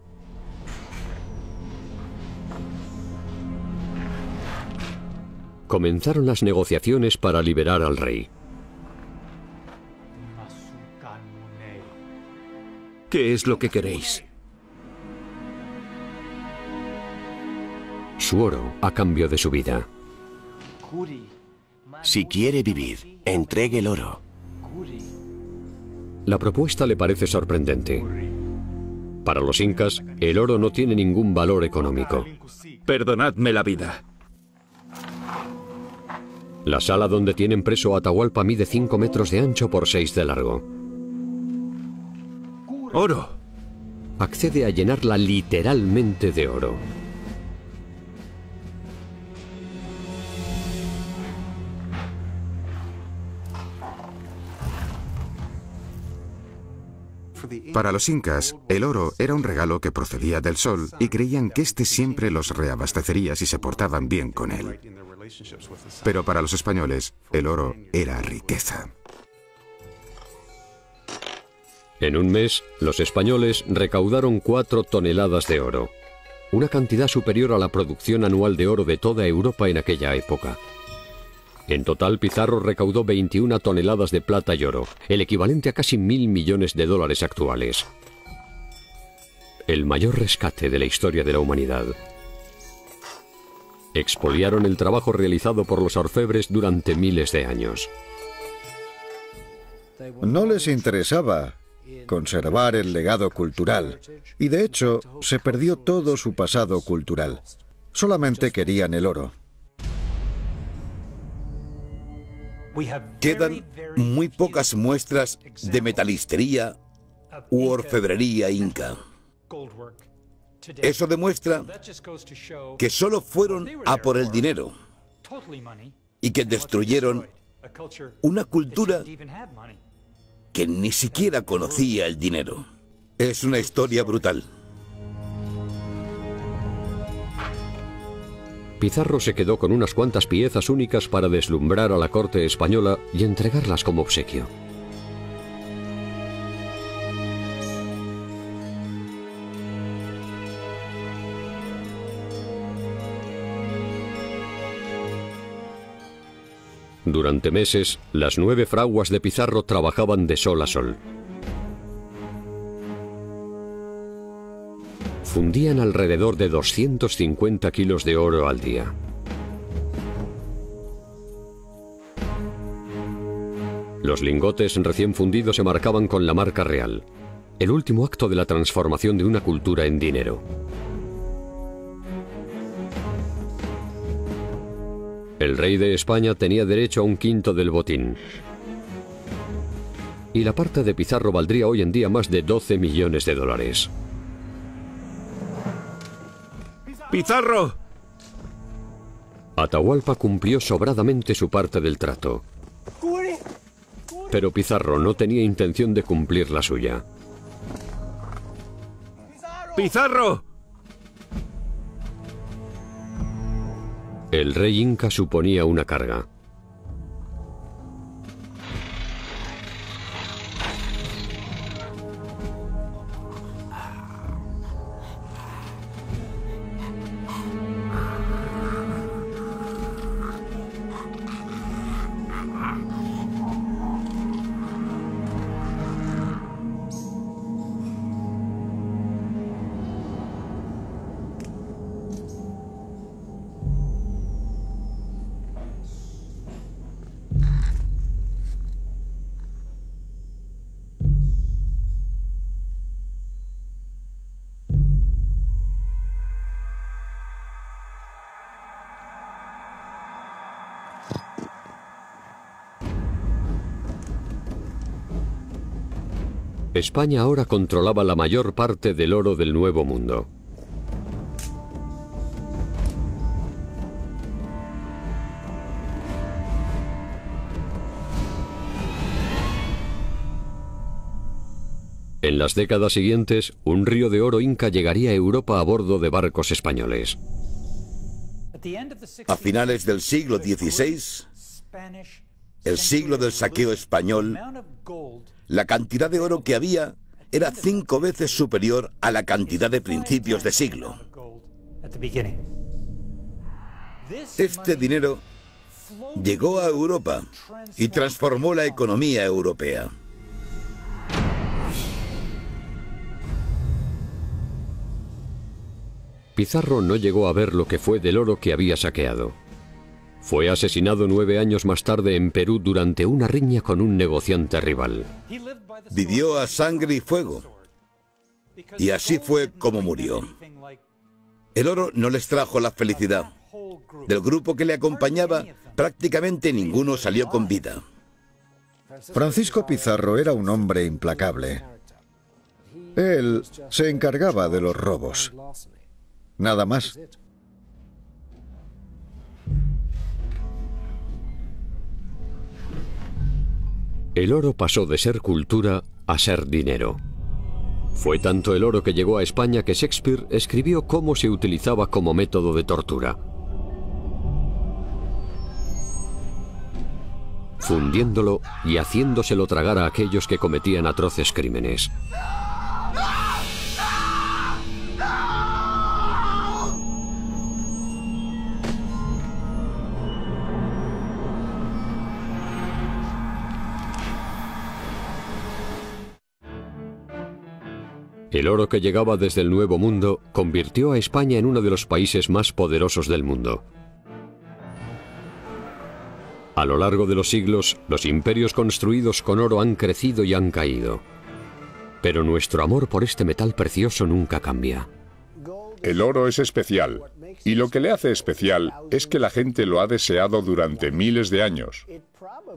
Comenzaron las negociaciones para liberar al rey. ¿Qué es lo que queréis? Su oro a cambio de su vida. Si quiere vivir, entregue el oro. La propuesta le parece sorprendente. Para los incas, el oro no tiene ningún valor económico. Perdonadme la vida. La sala donde tienen preso a Atahualpa mide 5 metros de ancho por 6 de largo. ¡Oro! Accede a llenarla literalmente de oro. Para los incas, el oro era un regalo que procedía del sol y creían que éste siempre los reabastecería si se portaban bien con él. Pero para los españoles, el oro era riqueza. En un mes, los españoles recaudaron 4 toneladas de oro. una cantidad superior a la producción anual de oro de toda Europa en aquella época. En total, Pizarro recaudó 21 toneladas de plata y oro, el equivalente a casi 1.000 millones de dólares actuales. El mayor rescate de la historia de la humanidad. Expoliaron el trabajo realizado por los orfebres durante miles de años. No les interesaba conservar el legado cultural, y de hecho se perdió todo su pasado cultural. Solamente querían el oro. Quedan muy pocas muestras de metalistería u orfebrería inca. Eso demuestra que solo fueron a por el dinero y que destruyeron una cultura que ni siquiera conocía el dinero. Es una historia brutal. Pizarro se quedó con unas cuantas piezas únicas para deslumbrar a la corte española y entregarlas como obsequio. Durante meses, las 9 fraguas de Pizarro trabajaban de sol a sol. Fundían alrededor de 250 kilos de oro al día. Los lingotes recién fundidos se marcaban con la marca real, el último acto de la transformación de una cultura en dinero. El rey de España tenía derecho a 1/5 del botín. Y la parte de Pizarro valdría hoy en día más de 12 millones de dólares. ¡Pizarro! Atahualpa cumplió sobradamente su parte del trato. Pero Pizarro no tenía intención de cumplir la suya. ¡Pizarro! El rey inca suponía una carga. España ahora controlaba la mayor parte del oro del Nuevo Mundo. En las décadas siguientes, un río de oro inca llegaría a Europa a bordo de barcos españoles. A finales del siglo XVI, el siglo del saqueo español, la cantidad de oro que había era 5 veces superior a la cantidad de principios de siglo. Este dinero llegó a Europa y transformó la economía europea. Pizarro no llegó a ver lo que fue del oro que había saqueado. Fue asesinado 9 años más tarde en Perú durante una riña con un negociante rival. Vivió a sangre y fuego, y así fue como murió. El oro no les trajo la felicidad. Del grupo que le acompañaba, prácticamente ninguno salió con vida. Francisco Pizarro era un hombre implacable. Él se encargaba de los robos. Nada más. El oro pasó de ser cultura a ser dinero. Fue tanto el oro que llegó a España que Shakespeare escribió cómo se utilizaba como método de tortura. Fundiéndolo y haciéndoselo tragar a aquellos que cometían atroces crímenes. El oro que llegaba desde el Nuevo Mundo convirtió a España en uno de los países más poderosos del mundo. A lo largo de los siglos, los imperios construidos con oro han crecido y han caído. Pero nuestro amor por este metal precioso nunca cambia. El oro es especial, y lo que le hace especial es que la gente lo ha deseado durante miles de años.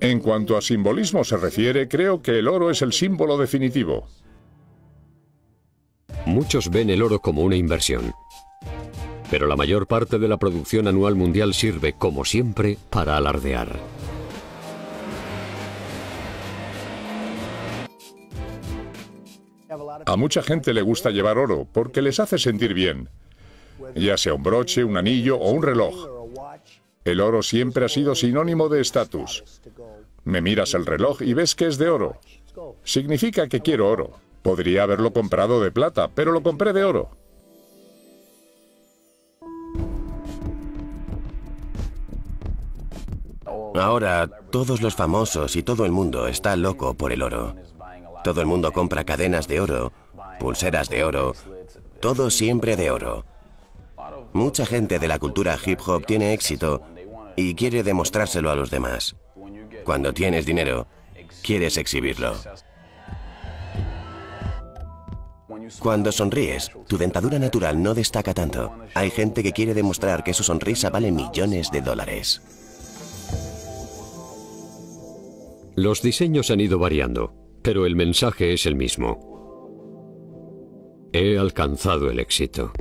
En cuanto a simbolismo se refiere, creo que el oro es el símbolo definitivo. Muchos ven el oro como una inversión, pero la mayor parte de la producción anual mundial sirve, como siempre, para alardear. A mucha gente le gusta llevar oro porque les hace sentir bien, ya sea un broche, un anillo o un reloj. El oro siempre ha sido sinónimo de estatus. Me miras el reloj y ves que es de oro. Significa que quiero oro. Podría haberlo comprado de plata, pero lo compré de oro. Ahora, todos los famosos y todo el mundo está loco por el oro. Todo el mundo compra cadenas de oro, pulseras de oro, todo siempre de oro. Mucha gente de la cultura hip hop tiene éxito y quiere demostrárselo a los demás. Cuando tienes dinero, quieres exhibirlo. Cuando sonríes, tu dentadura natural no destaca tanto. Hay gente que quiere demostrar que su sonrisa vale millones de dólares. Los diseños han ido variando, pero el mensaje es el mismo. He alcanzado el éxito.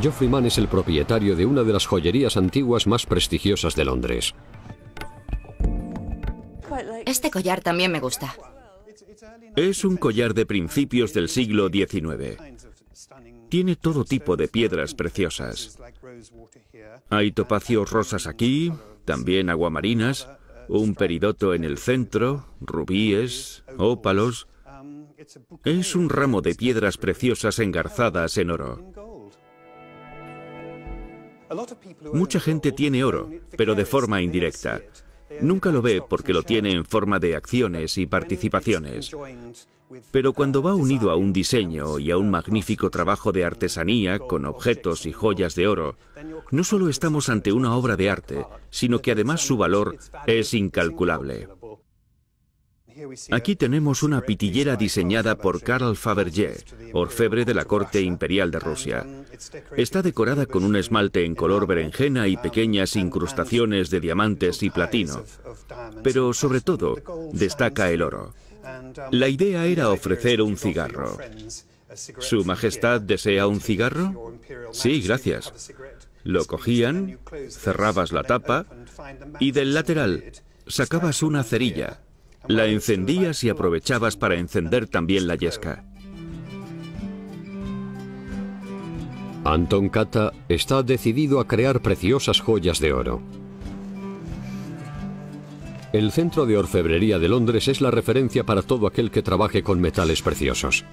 Geoffrey Mann es el propietario de una de las joyerías antiguas más prestigiosas de Londres. Este collar también me gusta. Es un collar de principios del siglo XIX. Tiene todo tipo de piedras preciosas. Hay topacios rosas aquí, también aguamarinas, un peridoto en el centro, rubíes, ópalos. Es un ramo de piedras preciosas engarzadas en oro. Mucha gente tiene oro, pero de forma indirecta. Nunca lo ve porque lo tiene en forma de acciones y participaciones. Pero cuando va unido a un diseño y a un magnífico trabajo de artesanía con objetos y joyas de oro, no solo estamos ante una obra de arte, sino que además su valor es incalculable. Aquí tenemos una pitillera diseñada por Karl Fabergé, orfebre de la corte imperial de Rusia. Está decorada con un esmalte en color berenjena y pequeñas incrustaciones de diamantes y platino. Pero sobre todo, destaca el oro. La idea era ofrecer un cigarro. ¿Su Majestad desea un cigarro? Sí, gracias. Lo cogían, cerrabas la tapa y del lateral sacabas una cerilla. La encendías y aprovechabas para encender también la yesca. Anton Kata está decidido a crear preciosas joyas de oro. El Centro de Orfebrería de Londres es la referencia para todo aquel que trabaje con metales preciosos.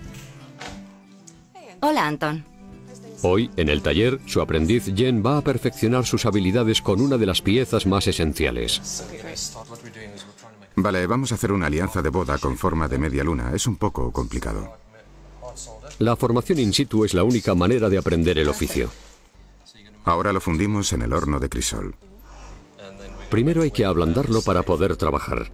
Hola, Anton. Hoy, en el taller, su aprendiz Jen va a perfeccionar sus habilidades con una de las piezas más esenciales. Vale, vamos a hacer una alianza de boda con forma de media luna. Es un poco complicado. La formación in situ es la única manera de aprender el oficio. Ahora lo fundimos en el horno de crisol. Primero hay que ablandarlo para poder trabajar.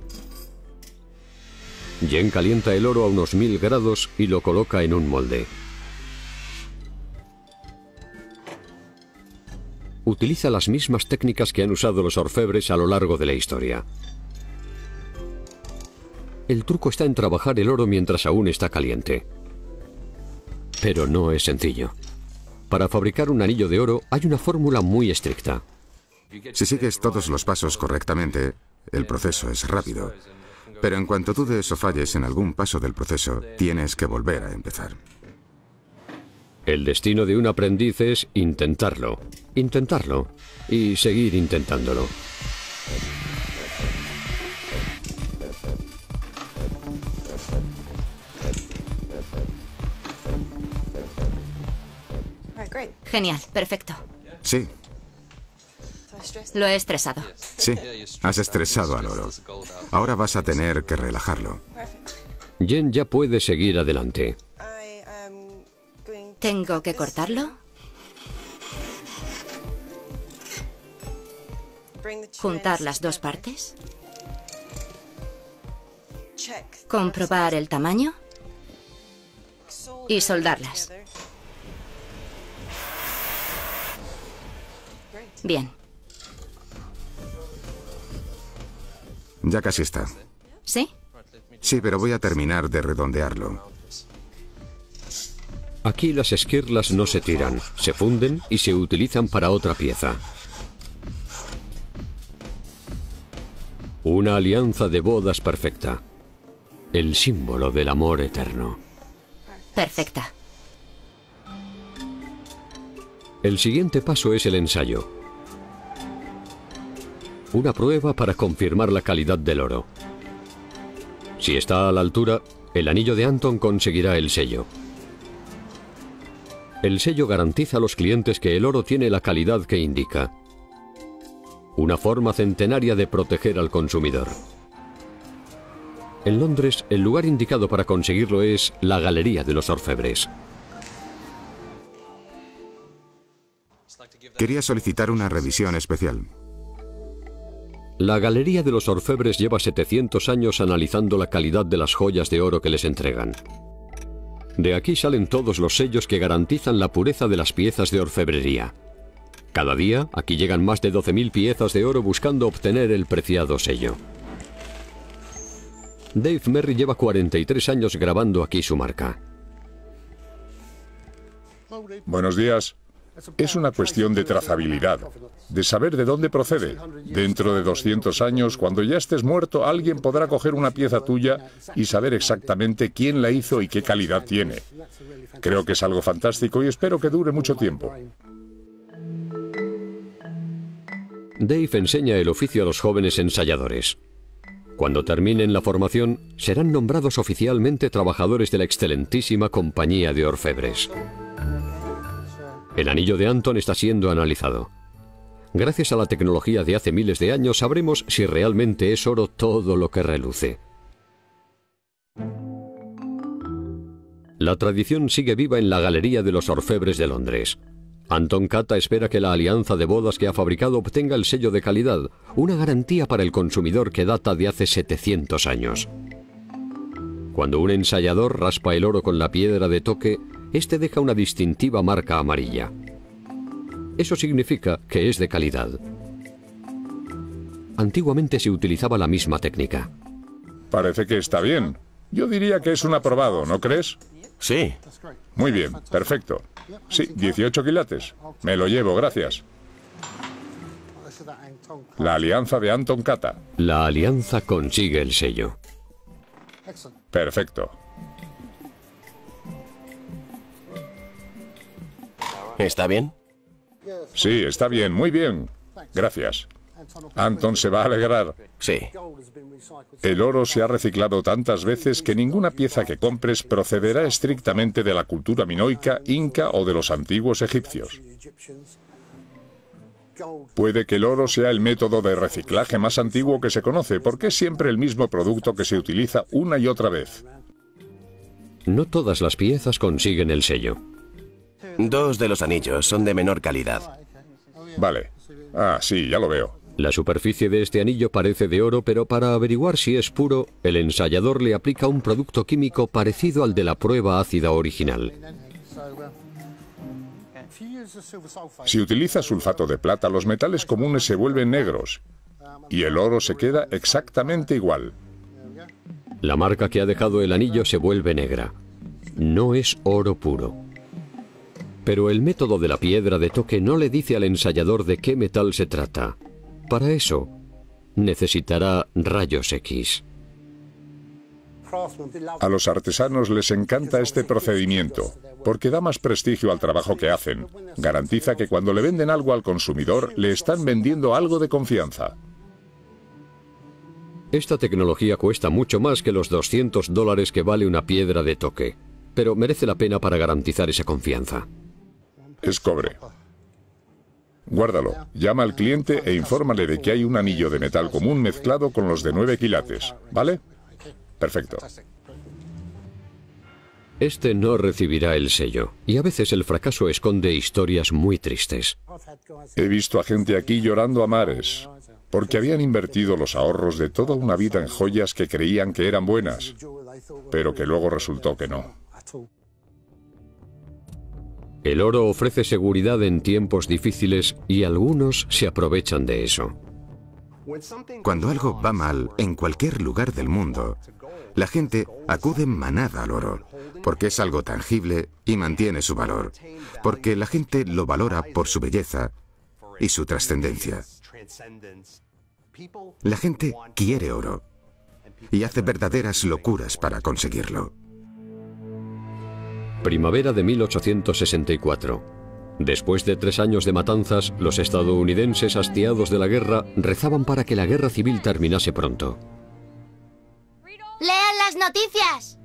Jen calienta el oro a unos 1000 grados y lo coloca en un molde. Utiliza las mismas técnicas que han usado los orfebres a lo largo de la historia. El truco está en trabajar el oro mientras aún está caliente. Pero no es sencillo. Para fabricar un anillo de oro hay una fórmula muy estricta. Si sigues todos los pasos correctamente, el proceso es rápido. Pero en cuanto dudes o falles en algún paso del proceso, tienes que volver a empezar. El destino de un aprendiz es intentarlo, intentarlo y seguir intentándolo. Genial, perfecto. Sí. Lo he estresado. Sí, has estresado al oro. Ahora vas a tener que relajarlo. Jen ya puede seguir adelante. ¿Tengo que cortarlo? ¿Juntar las dos partes? ¿Comprobar el tamaño? Y soldarlas. Bien. Ya casi está. ¿Sí? Sí, pero voy a terminar de redondearlo. Aquí las esquirlas no se tiran, se funden y se utilizan para otra pieza. Una alianza de bodas perfecta. El símbolo del amor eterno. Perfecta. El siguiente paso es el ensayo. Una prueba para confirmar la calidad del oro. Si está a la altura, el anillo de Anton conseguirá el sello. El sello garantiza a los clientes que el oro tiene la calidad que indica. Una forma centenaria de proteger al consumidor. En Londres, el lugar indicado para conseguirlo es la Galería de los Orfebres. Quería solicitar una revisión especial. La Galería de los Orfebres lleva 700 años analizando la calidad de las joyas de oro que les entregan. De aquí salen todos los sellos que garantizan la pureza de las piezas de orfebrería. Cada día, aquí llegan más de 12.000 piezas de oro buscando obtener el preciado sello. Dave Murray lleva 43 años grabando aquí su marca. Buenos días. Es una cuestión de trazabilidad, de saber de dónde procede. Dentro de 200 años, cuando ya estés muerto, alguien podrá coger una pieza tuya y saber exactamente quién la hizo y qué calidad tiene. Creo que es algo fantástico y espero que dure mucho tiempo. Dave enseña el oficio a los jóvenes ensayadores. Cuando terminen la formación, serán nombrados oficialmente trabajadores de la excelentísima Compañía de Orfebres. El anillo de Anton está siendo analizado. Gracias a la tecnología de hace miles de años, sabremos si realmente es oro todo lo que reluce. La tradición sigue viva en la Galería de los Orfebres de Londres. Anton Kata espera que la alianza de bodas que ha fabricado obtenga el sello de calidad, una garantía para el consumidor que data de hace 700 años. Cuando un ensayador raspa el oro con la piedra de toque, este deja una distintiva marca amarilla. Eso significa que es de calidad. Antiguamente se utilizaba la misma técnica. Parece que está bien. Yo diría que es un aprobado, ¿no crees? Sí. Muy bien, perfecto. Sí, 18 quilates. Me lo llevo, gracias. La alianza de Anton Kata. La alianza consigue el sello. Perfecto. ¿Está bien? Sí, está bien, muy bien. Gracias. Anton se va a alegrar. Sí. El oro se ha reciclado tantas veces que ninguna pieza que compres procederá estrictamente de la cultura minoica, inca o de los antiguos egipcios. Puede que el oro sea el método de reciclaje más antiguo que se conoce, porque es siempre el mismo producto que se utiliza una y otra vez. No todas las piezas consiguen el sello. Dos de los anillos son de menor calidad. Vale. Ah, sí, ya lo veo. La superficie de este anillo parece de oro, pero para averiguar si es puro, el ensayador le aplica un producto químico parecido al de la prueba ácida original. Si utiliza sulfato de plata, los metales comunes se vuelven negros y el oro se queda exactamente igual. La marca que ha dejado el anillo se vuelve negra. No es oro puro. Pero el método de la piedra de toque no le dice al ensayador de qué metal se trata. Para eso, necesitará rayos X. A los artesanos les encanta este procedimiento, porque da más prestigio al trabajo que hacen. Garantiza que cuando le venden algo al consumidor, le están vendiendo algo de confianza. Esta tecnología cuesta mucho más que los $200 que vale una piedra de toque, pero merece la pena para garantizar esa confianza. Es cobre. Guárdalo, llama al cliente e infórmale de que hay un anillo de metal común mezclado con los de 9 quilates, ¿vale? Perfecto. Este no recibirá el sello, y a veces el fracaso esconde historias muy tristes. He visto a gente aquí llorando a mares, porque habían invertido los ahorros de toda una vida en joyas que creían que eran buenas, pero que luego resultó que no. El oro ofrece seguridad en tiempos difíciles y algunos se aprovechan de eso. Cuando algo va mal en cualquier lugar del mundo, la gente acude en manada al oro, porque es algo tangible y mantiene su valor, porque la gente lo valora por su belleza y su trascendencia. La gente quiere oro y hace verdaderas locuras para conseguirlo. Primavera de 1864. Después de 3 años de matanzas, los estadounidenses hastiados de la guerra rezaban para que la guerra civil terminase pronto. ¡Lean las noticias!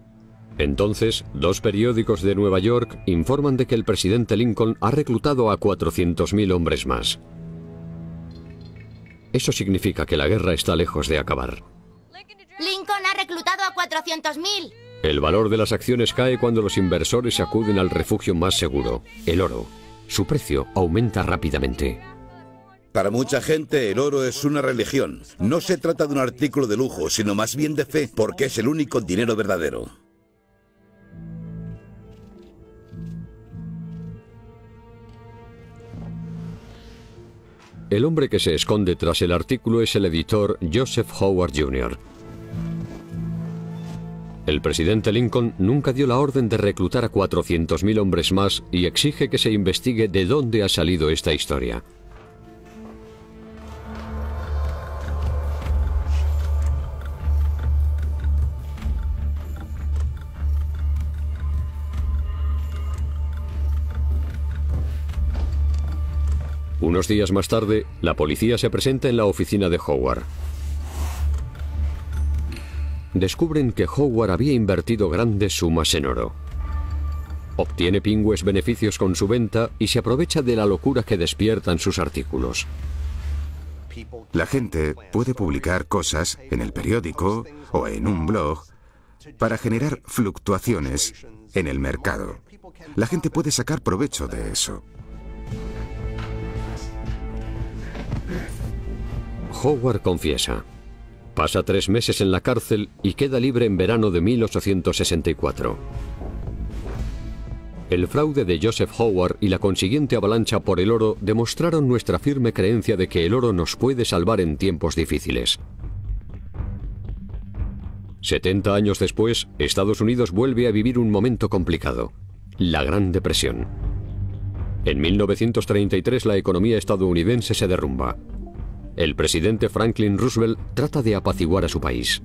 Entonces, 2 periódicos de Nueva York informan de que el presidente Lincoln ha reclutado a 400.000 hombres más. Eso significa que la guerra está lejos de acabar. ¡Lincoln ha reclutado a 400.000! El valor de las acciones cae cuando los inversores acuden al refugio más seguro, el oro. Su precio aumenta rápidamente. Para mucha gente el oro es una religión. No se trata de un artículo de lujo, sino más bien de fe, porque es el único dinero verdadero. El hombre que se esconde tras el artículo es el editor Joseph Howard Jr. El presidente Lincoln nunca dio la orden de reclutar a 400.000 hombres más y exige que se investigue de dónde ha salido esta historia. Unos días más tarde, la policía se presenta en la oficina de Howard. Descubren que Howard había invertido grandes sumas en oro. Obtiene pingües beneficios con su venta y se aprovecha de la locura que despiertan sus artículos. La gente puede publicar cosas en el periódico o en un blog para generar fluctuaciones en el mercado. La gente puede sacar provecho de eso. Howard confiesa. Pasa 3 meses en la cárcel y queda libre en verano de 1864. El fraude de Joseph Howard y la consiguiente avalancha por el oro demostraron nuestra firme creencia de que el oro nos puede salvar en tiempos difíciles. 70 años después, Estados Unidos vuelve a vivir un momento complicado, la Gran Depresión. En 1933 la economía estadounidense se derrumba. El presidente Franklin Roosevelt trata de apaciguar a su país.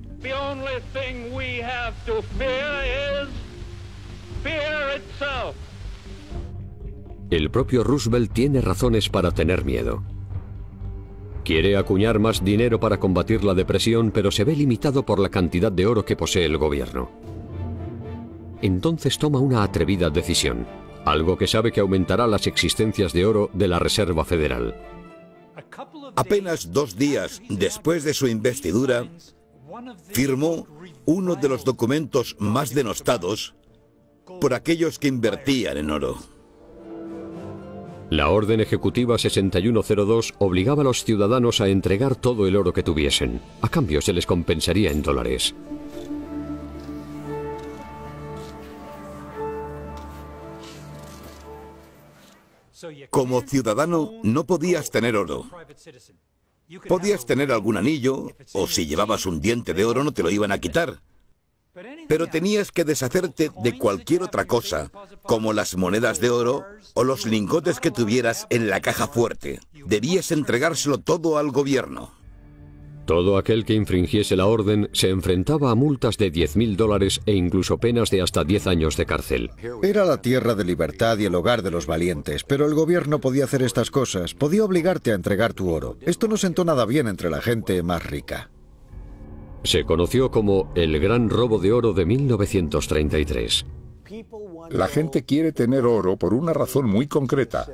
El propio Roosevelt tiene razones para tener miedo. Quiere acuñar más dinero para combatir la depresión, pero se ve limitado por la cantidad de oro que posee el gobierno. Entonces toma una atrevida decisión, algo que sabe que aumentará las existencias de oro de la Reserva Federal. Apenas 2 días después de su investidura, firmó uno de los documentos más denostados por aquellos que invertían en oro. La Orden Ejecutiva 6102 obligaba a los ciudadanos a entregar todo el oro que tuviesen. A cambio se les compensaría en dólares. Como ciudadano no podías tener oro. Podías tener algún anillo, o si llevabas un diente de oro no te lo iban a quitar. Pero tenías que deshacerte de cualquier otra cosa, como las monedas de oro o los lingotes que tuvieras en la caja fuerte. Debías entregárselo todo al gobierno. Todo aquel que infringiese la orden se enfrentaba a multas de 10.000 dólares e incluso penas de hasta 10 años de cárcel. Era la tierra de libertad y el hogar de los valientes, pero el gobierno podía hacer estas cosas, podía obligarte a entregar tu oro. Esto no sentó nada bien entre la gente más rica. Se conoció como el Gran Robo de Oro de 1933. La gente quiere tener oro por una razón muy concreta.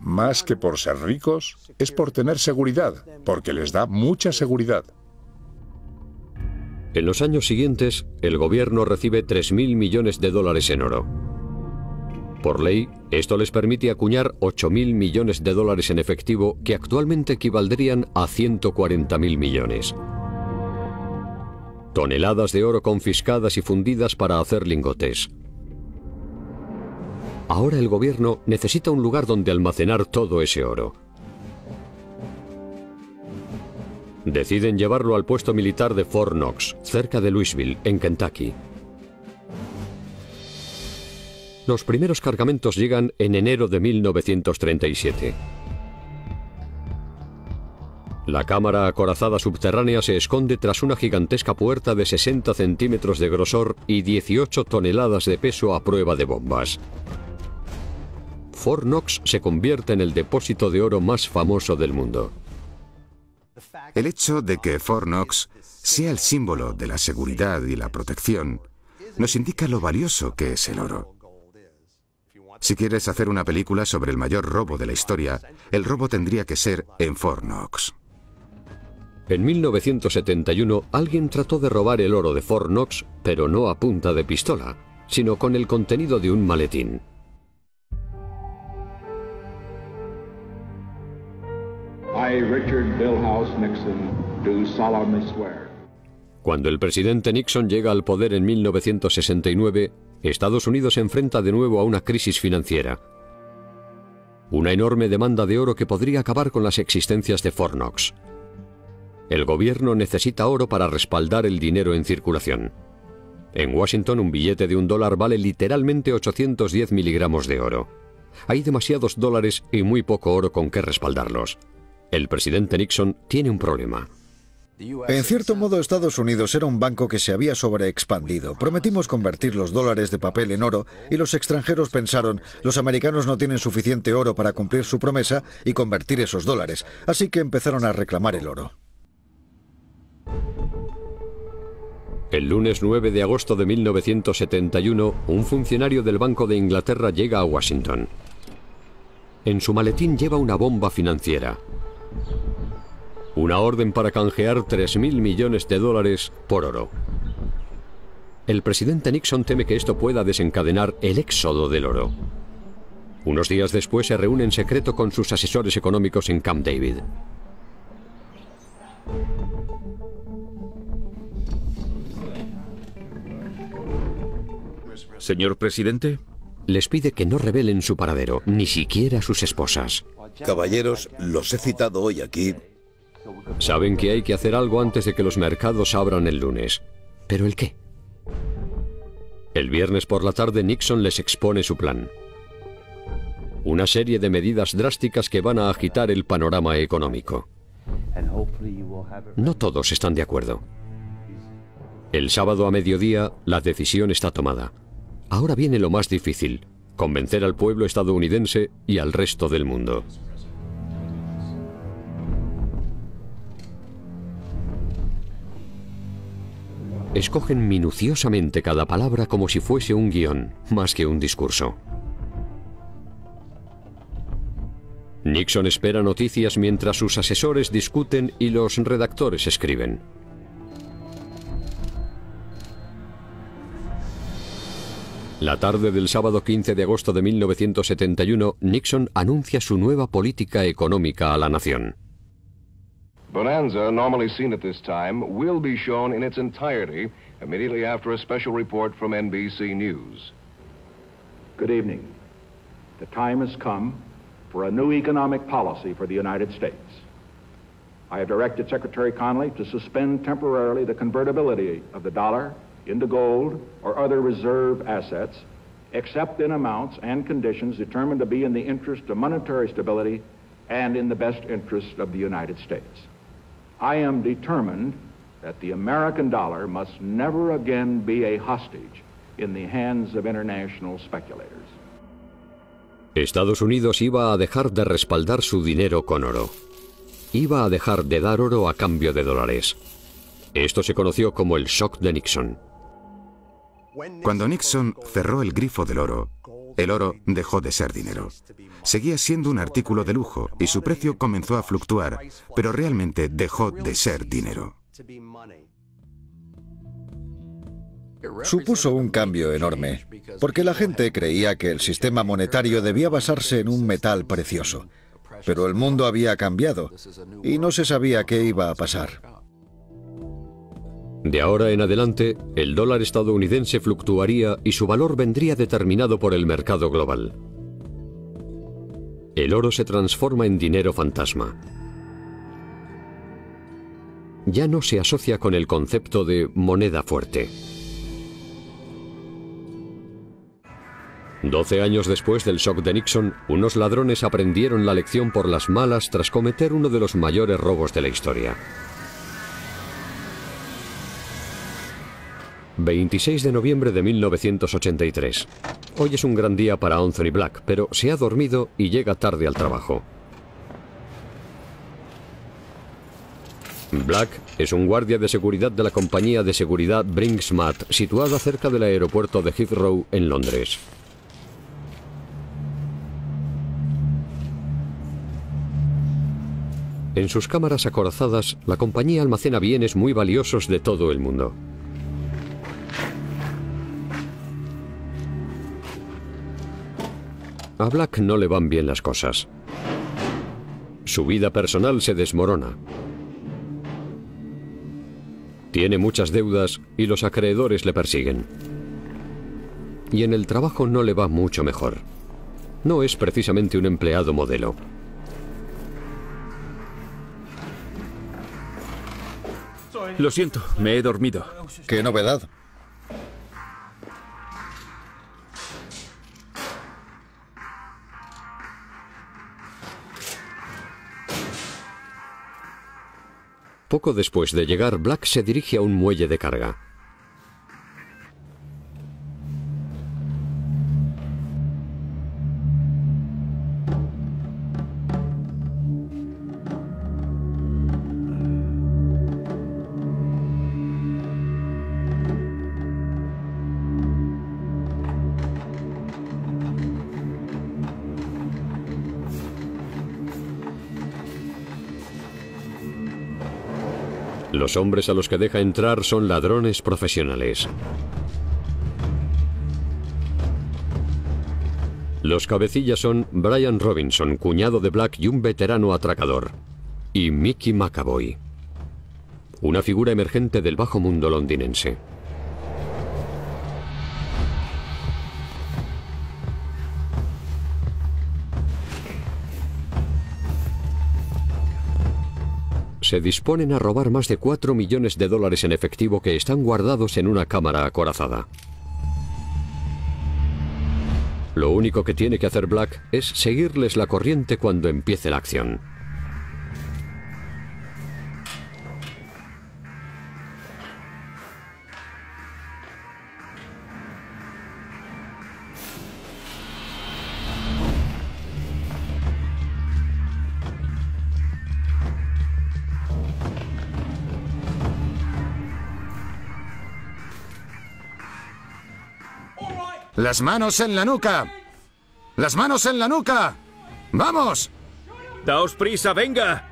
Más que por ser ricos, es por tener seguridad, porque les da mucha seguridad. En los años siguientes, el gobierno recibe 3.000 millones de dólares en oro. Por ley, esto les permite acuñar 8.000 millones de dólares en efectivo, que actualmente equivaldrían a 140.000 millones. Toneladas de oro confiscadas y fundidas para hacer lingotes. Ahora el gobierno necesita un lugar donde almacenar todo ese oro. Deciden llevarlo al puesto militar de Fort Knox, cerca de Louisville, en Kentucky. Los primeros cargamentos llegan en enero de 1937. La cámara acorazada subterránea se esconde tras una gigantesca puerta de 60 centímetros de grosor y 18 toneladas de peso a prueba de bombas. Fort Knox se convierte en el depósito de oro más famoso del mundo. El hecho de que Fort Knox sea el símbolo de la seguridad y la protección nos indica lo valioso que es el oro. Si quieres hacer una película sobre el mayor robo de la historia, el robo tendría que ser en Fort Knox. En 1971, alguien trató de robar el oro de Fort Knox, pero no a punta de pistola, sino con el contenido de un maletín. Cuando el presidente Nixon llega al poder en 1969, Estados Unidos se enfrenta de nuevo a una crisis financiera. Una enorme demanda de oro que podría acabar con las existencias de Fort Knox. El gobierno necesita oro para respaldar el dinero en circulación. En Washington, un billete de $1 vale literalmente 810 miligramos de oro. Hay demasiados dólares y muy poco oro con que respaldarlos. El presidente Nixon tiene un problema. En cierto modo, Estados Unidos era un banco que se había sobreexpandido. Prometimos convertir los dólares de papel en oro y los extranjeros pensaron, los americanos no tienen suficiente oro para cumplir su promesa y convertir esos dólares. Así que empezaron a reclamar el oro. El lunes 9 de agosto de 1971, un funcionario del Banco de Inglaterra llega a Washington. En su maletín lleva una bomba financiera. Una orden para canjear 3.000 millones de dólares por oro. El presidente Nixon teme que esto pueda desencadenar el éxodo del oro. Unos días después se reúne en secreto con sus asesores económicos en Camp David. Señor presidente, les pide que no revelen su paradero, ni siquiera sus esposas. Caballeros, los he citado hoy aquí. Saben que hay que hacer algo antes de que los mercados abran el lunes. ¿Pero el qué? El viernes por la tarde Nixon les expone su plan. Una serie de medidas drásticas que van a agitar el panorama económico. No todos están de acuerdo. El sábado a mediodía la decisión está tomada. Ahora viene lo más difícil: convencer al pueblo estadounidense y al resto del mundo. Escogen minuciosamente cada palabra como si fuese un guión, más que un discurso. Nixon espera noticias mientras sus asesores discuten y los redactores escriben. La tarde del sábado 15 de agosto de 1971, Nixon anuncia su nueva política económica a la nación. Bonanza, normally seen at this time, will be shown in its entirety immediately after a special report from NBC News. Good evening. The time has come for a new economic policy for the United States. I have directed Secretary Connally to suspend temporarily the convertibility of the dollar into gold or other reserve assets, except in amounts and conditions determined to be in the interest of monetary stability and in the best interest of the United States. I am determined that the American dollar must never again be a hostage in the hands of international speculators. Estados Unidos iba a dejar de respaldar su dinero con oro. Iba a dejar de dar oro a cambio de dólares. Esto se conoció como el shock de Nixon. Cuando Nixon cerró el grifo del oro, el oro dejó de ser dinero. Seguía siendo un artículo de lujo y su precio comenzó a fluctuar, pero realmente dejó de ser dinero. supuso un cambio enorme, porque la gente creía que el sistema monetario debía basarse en un metal precioso. Pero el mundo había cambiado y no se sabía qué iba a pasar. De ahora en adelante, el dólar estadounidense fluctuaría y su valor vendría determinado por el mercado global. El oro se transforma en dinero fantasma. Ya no se asocia con el concepto de moneda fuerte. 12 años después del shock de Nixon, unos ladrones aprendieron la lección por las malas tras cometer uno de los mayores robos de la historia. 26 de noviembre de 1983. Hoy es un gran día para Anthony Black, pero se ha dormido y llega tarde al trabajo. Black es un guardia de seguridad de la compañía de seguridad Brink's-Mat, situada cerca del aeropuerto de Heathrow, en Londres. En sus cámaras acorazadas, la compañía almacena bienes muy valiosos de todo el mundo. A Black no le van bien las cosas. Su vida personal se desmorona. Tiene muchas deudas y los acreedores le persiguen. Y en el trabajo no le va mucho mejor. No es precisamente un empleado modelo. Lo siento, me he dormido. ¡Qué novedad! Poco después de llegar, Black se dirige a un muelle de carga. Los hombres a los que deja entrar son ladrones profesionales. Los cabecillas son Brian Robinson, cuñado de Black y un veterano atracador, y Mickey McAvoy, una figura emergente del bajo mundo londinense. Se disponen a robar más de 4 millones de dólares en efectivo que están guardados en una cámara acorazada. Lo único que tiene que hacer Black es seguirles la corriente cuando empiece la acción. ¡Las manos en la nuca! ¡Las manos en la nuca! ¡Vamos! ¡Daos prisa, venga!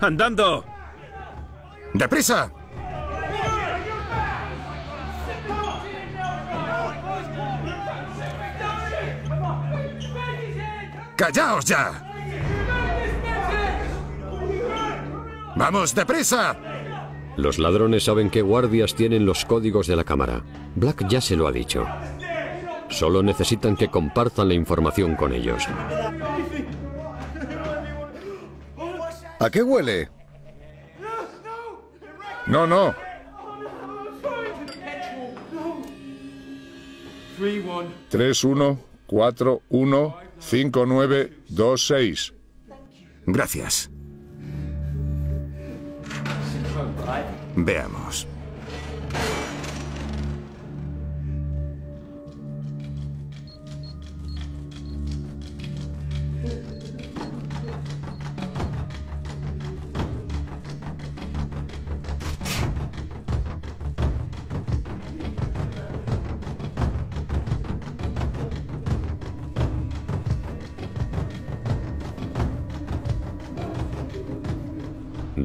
¡Andando! ¡Deprisa! ¡Callaos ya! ¡Vamos, deprisa! Los ladrones saben qué guardias tienen los códigos de la cámara. Black ya se lo ha dicho. Solo necesitan que compartan la información con ellos. ¿A qué huele? No, no. 31415926. Gracias. Veamos.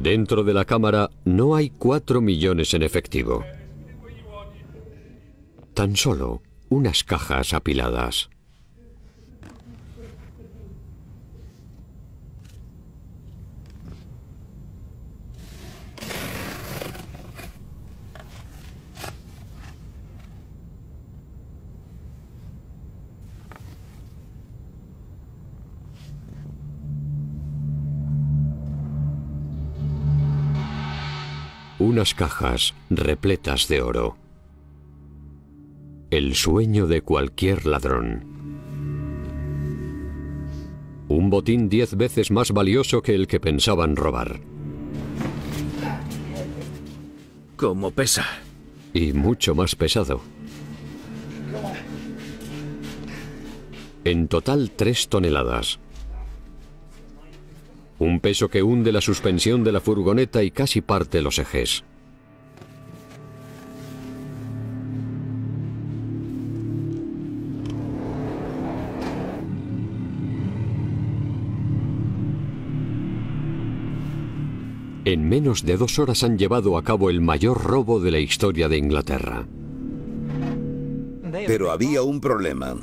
Dentro de la cámara no hay 4 millones en efectivo. Tan solo unas cajas apiladas. Unas cajas repletas de oro. El sueño de cualquier ladrón. Un botín 10 veces más valioso que el que pensaban robar. ¿Cómo pesa? Y mucho más pesado. En total 3 toneladas. Un peso que hunde la suspensión de la furgoneta y casi parte los ejes. En menos de 2 horas han llevado a cabo el mayor robo de la historia de Inglaterra. Pero había un problema.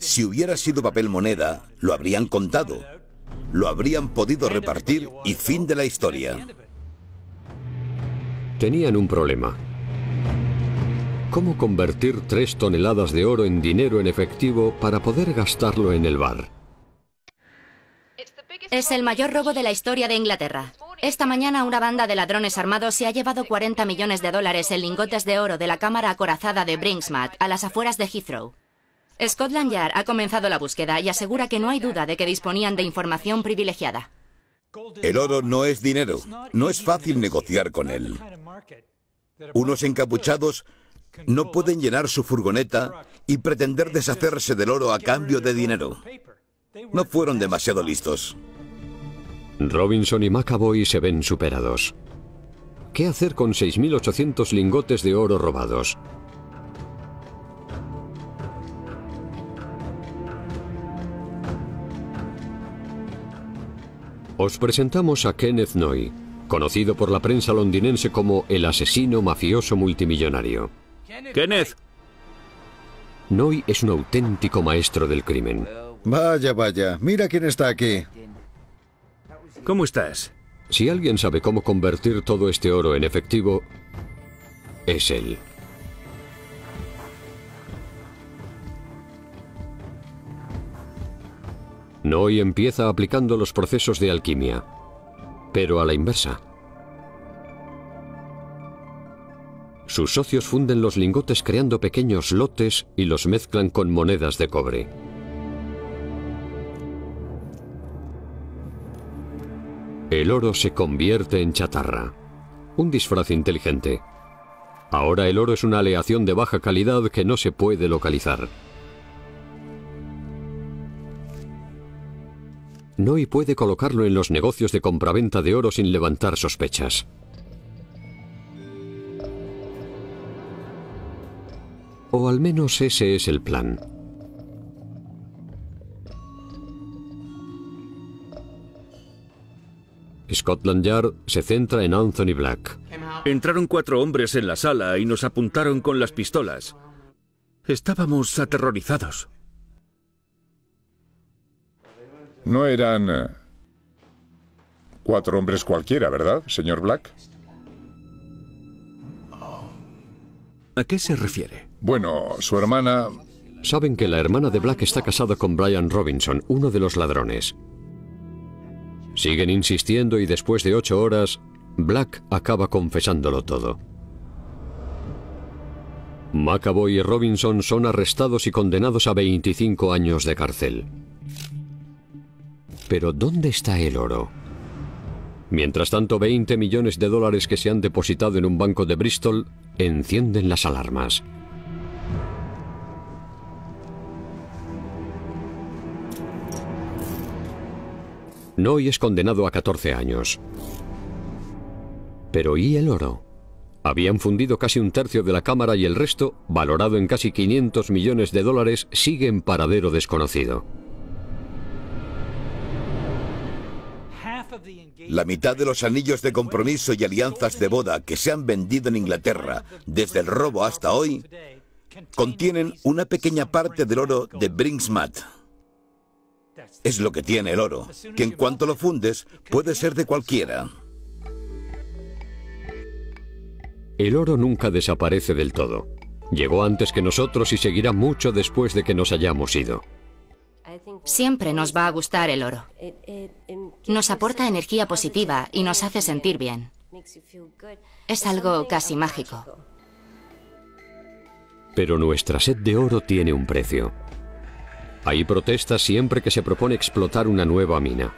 Si hubiera sido papel moneda, lo habrían contado. Lo habrían podido repartir y fin de la historia. Tenían un problema. ¿Cómo convertir 3 toneladas de oro en dinero en efectivo para poder gastarlo en el bar? Es el mayor robo de la historia de Inglaterra. Esta mañana una banda de ladrones armados se ha llevado 40 millones de dólares en lingotes de oro de la cámara acorazada de Brink's-Mat a las afueras de Heathrow. Scotland Yard ha comenzado la búsqueda y asegura que no hay duda de que disponían de información privilegiada. El oro no es dinero. No es fácil negociar con él. Unos encapuchados no pueden llenar su furgoneta y pretender deshacerse del oro a cambio de dinero. No fueron demasiado listos. Robinson y McAvoy se ven superados. ¿Qué hacer con 6.800 lingotes de oro robados? Os presentamos a Kenneth Noye, conocido por la prensa londinense como el asesino mafioso multimillonario. ¡Kenneth! Noye es un auténtico maestro del crimen. Vaya, vaya, mira quién está aquí. ¿Cómo estás? Si alguien sabe cómo convertir todo este oro en efectivo, es él. Noye empieza aplicando los procesos de alquimia, pero a la inversa. Sus socios funden los lingotes creando pequeños lotes y los mezclan con monedas de cobre. El oro se convierte en chatarra, un disfraz inteligente. Ahora el oro es una aleación de baja calidad que no se puede localizar. Noye puede colocarlo en los negocios de compraventa de oro sin levantar sospechas. O al menos ese es el plan. Scotland Yard se centra en Anthony Black. Entraron 4 hombres en la sala y nos apuntaron con las pistolas. Estábamos aterrorizados. No eran 4 hombres cualquiera, ¿verdad, señor Black? ¿A qué se refiere? Bueno, su hermana... Saben que la hermana de Black está casada con Brian Robinson, uno de los ladrones. Siguen insistiendo y después de 8 horas, Black acaba confesándolo todo. McAvoy y Robinson son arrestados y condenados a 25 años de cárcel. Pero ¿dónde está el oro? Mientras tanto, 20 millones de dólares que se han depositado en un banco de Bristol encienden las alarmas. Noye es condenado a 14 años. Pero ¿y el oro? Habían fundido casi 1/3 de la cámara y el resto, valorado en casi 500 millones de dólares, sigue en paradero desconocido. La mitad de los anillos de compromiso y alianzas de boda que se han vendido en Inglaterra desde el robo hasta hoy contienen una pequeña parte del oro de Brink's-Mat. Es lo que tiene el oro, que en cuanto lo fundes puede ser de cualquiera. El oro nunca desaparece del todo. Llegó antes que nosotros y seguirá mucho después de que nos hayamos ido. Siempre nos va a gustar el oro. Nos aporta energía positiva y nos hace sentir bien. Es algo casi mágico. Pero nuestra sed de oro tiene un precio. Hay protestas siempre que se propone explotar una nueva mina.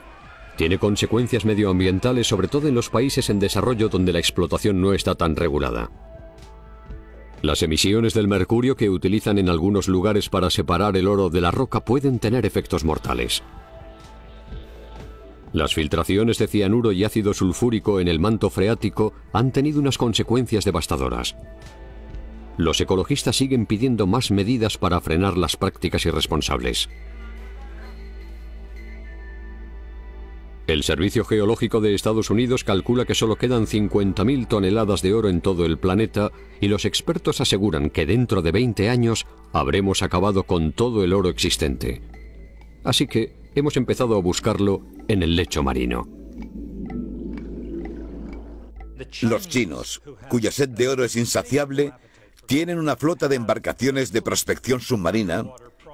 Tiene consecuencias medioambientales, sobre todo en los países en desarrollo donde la explotación no está tan regulada. Las emisiones del mercurio que utilizan en algunos lugares para separar el oro de la roca pueden tener efectos mortales. Las filtraciones de cianuro y ácido sulfúrico en el manto freático han tenido unas consecuencias devastadoras. Los ecologistas siguen pidiendo más medidas para frenar las prácticas irresponsables. El Servicio Geológico de Estados Unidos calcula que solo quedan 50.000 toneladas de oro en todo el planeta y los expertos aseguran que dentro de 20 años habremos acabado con todo el oro existente. Así que hemos empezado a buscarlo en el lecho marino. Los chinos, cuya sed de oro es insaciable, tienen una flota de embarcaciones de prospección submarina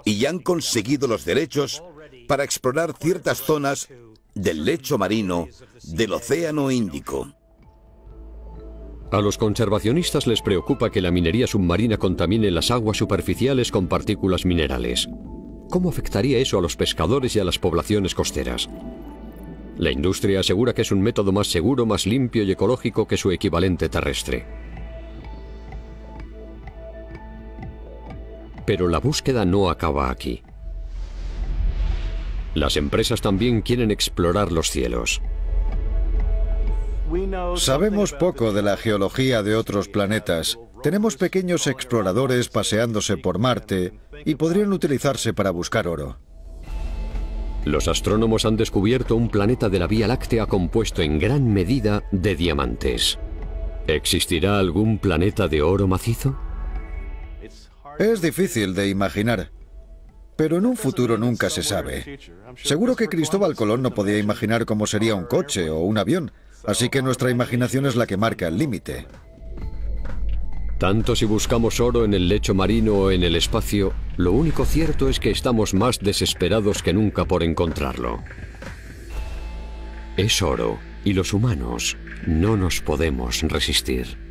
y ya han conseguido los derechos para explorar ciertas zonas del lecho marino del Océano Índico. A los conservacionistas les preocupa que la minería submarina contamine las aguas superficiales con partículas minerales. ¿Cómo afectaría eso a los pescadores y a las poblaciones costeras? La industria asegura que es un método más seguro, más limpio y ecológico que su equivalente terrestre. Pero la búsqueda no acaba aquí. Las empresas también quieren explorar los cielos. Sabemos poco de la geología de otros planetas. Tenemos pequeños exploradores paseándose por Marte y podrían utilizarse para buscar oro. Los astrónomos han descubierto un planeta de la Vía Láctea compuesto en gran medida de diamantes. ¿Existirá algún planeta de oro macizo? Es difícil de imaginar, pero en un futuro nunca se sabe. Seguro que Cristóbal Colón no podía imaginar cómo sería un coche o un avión, así que nuestra imaginación es la que marca el límite. Tanto si buscamos oro en el lecho marino o en el espacio, lo único cierto es que estamos más desesperados que nunca por encontrarlo. Es oro, y los humanos no nos podemos resistir.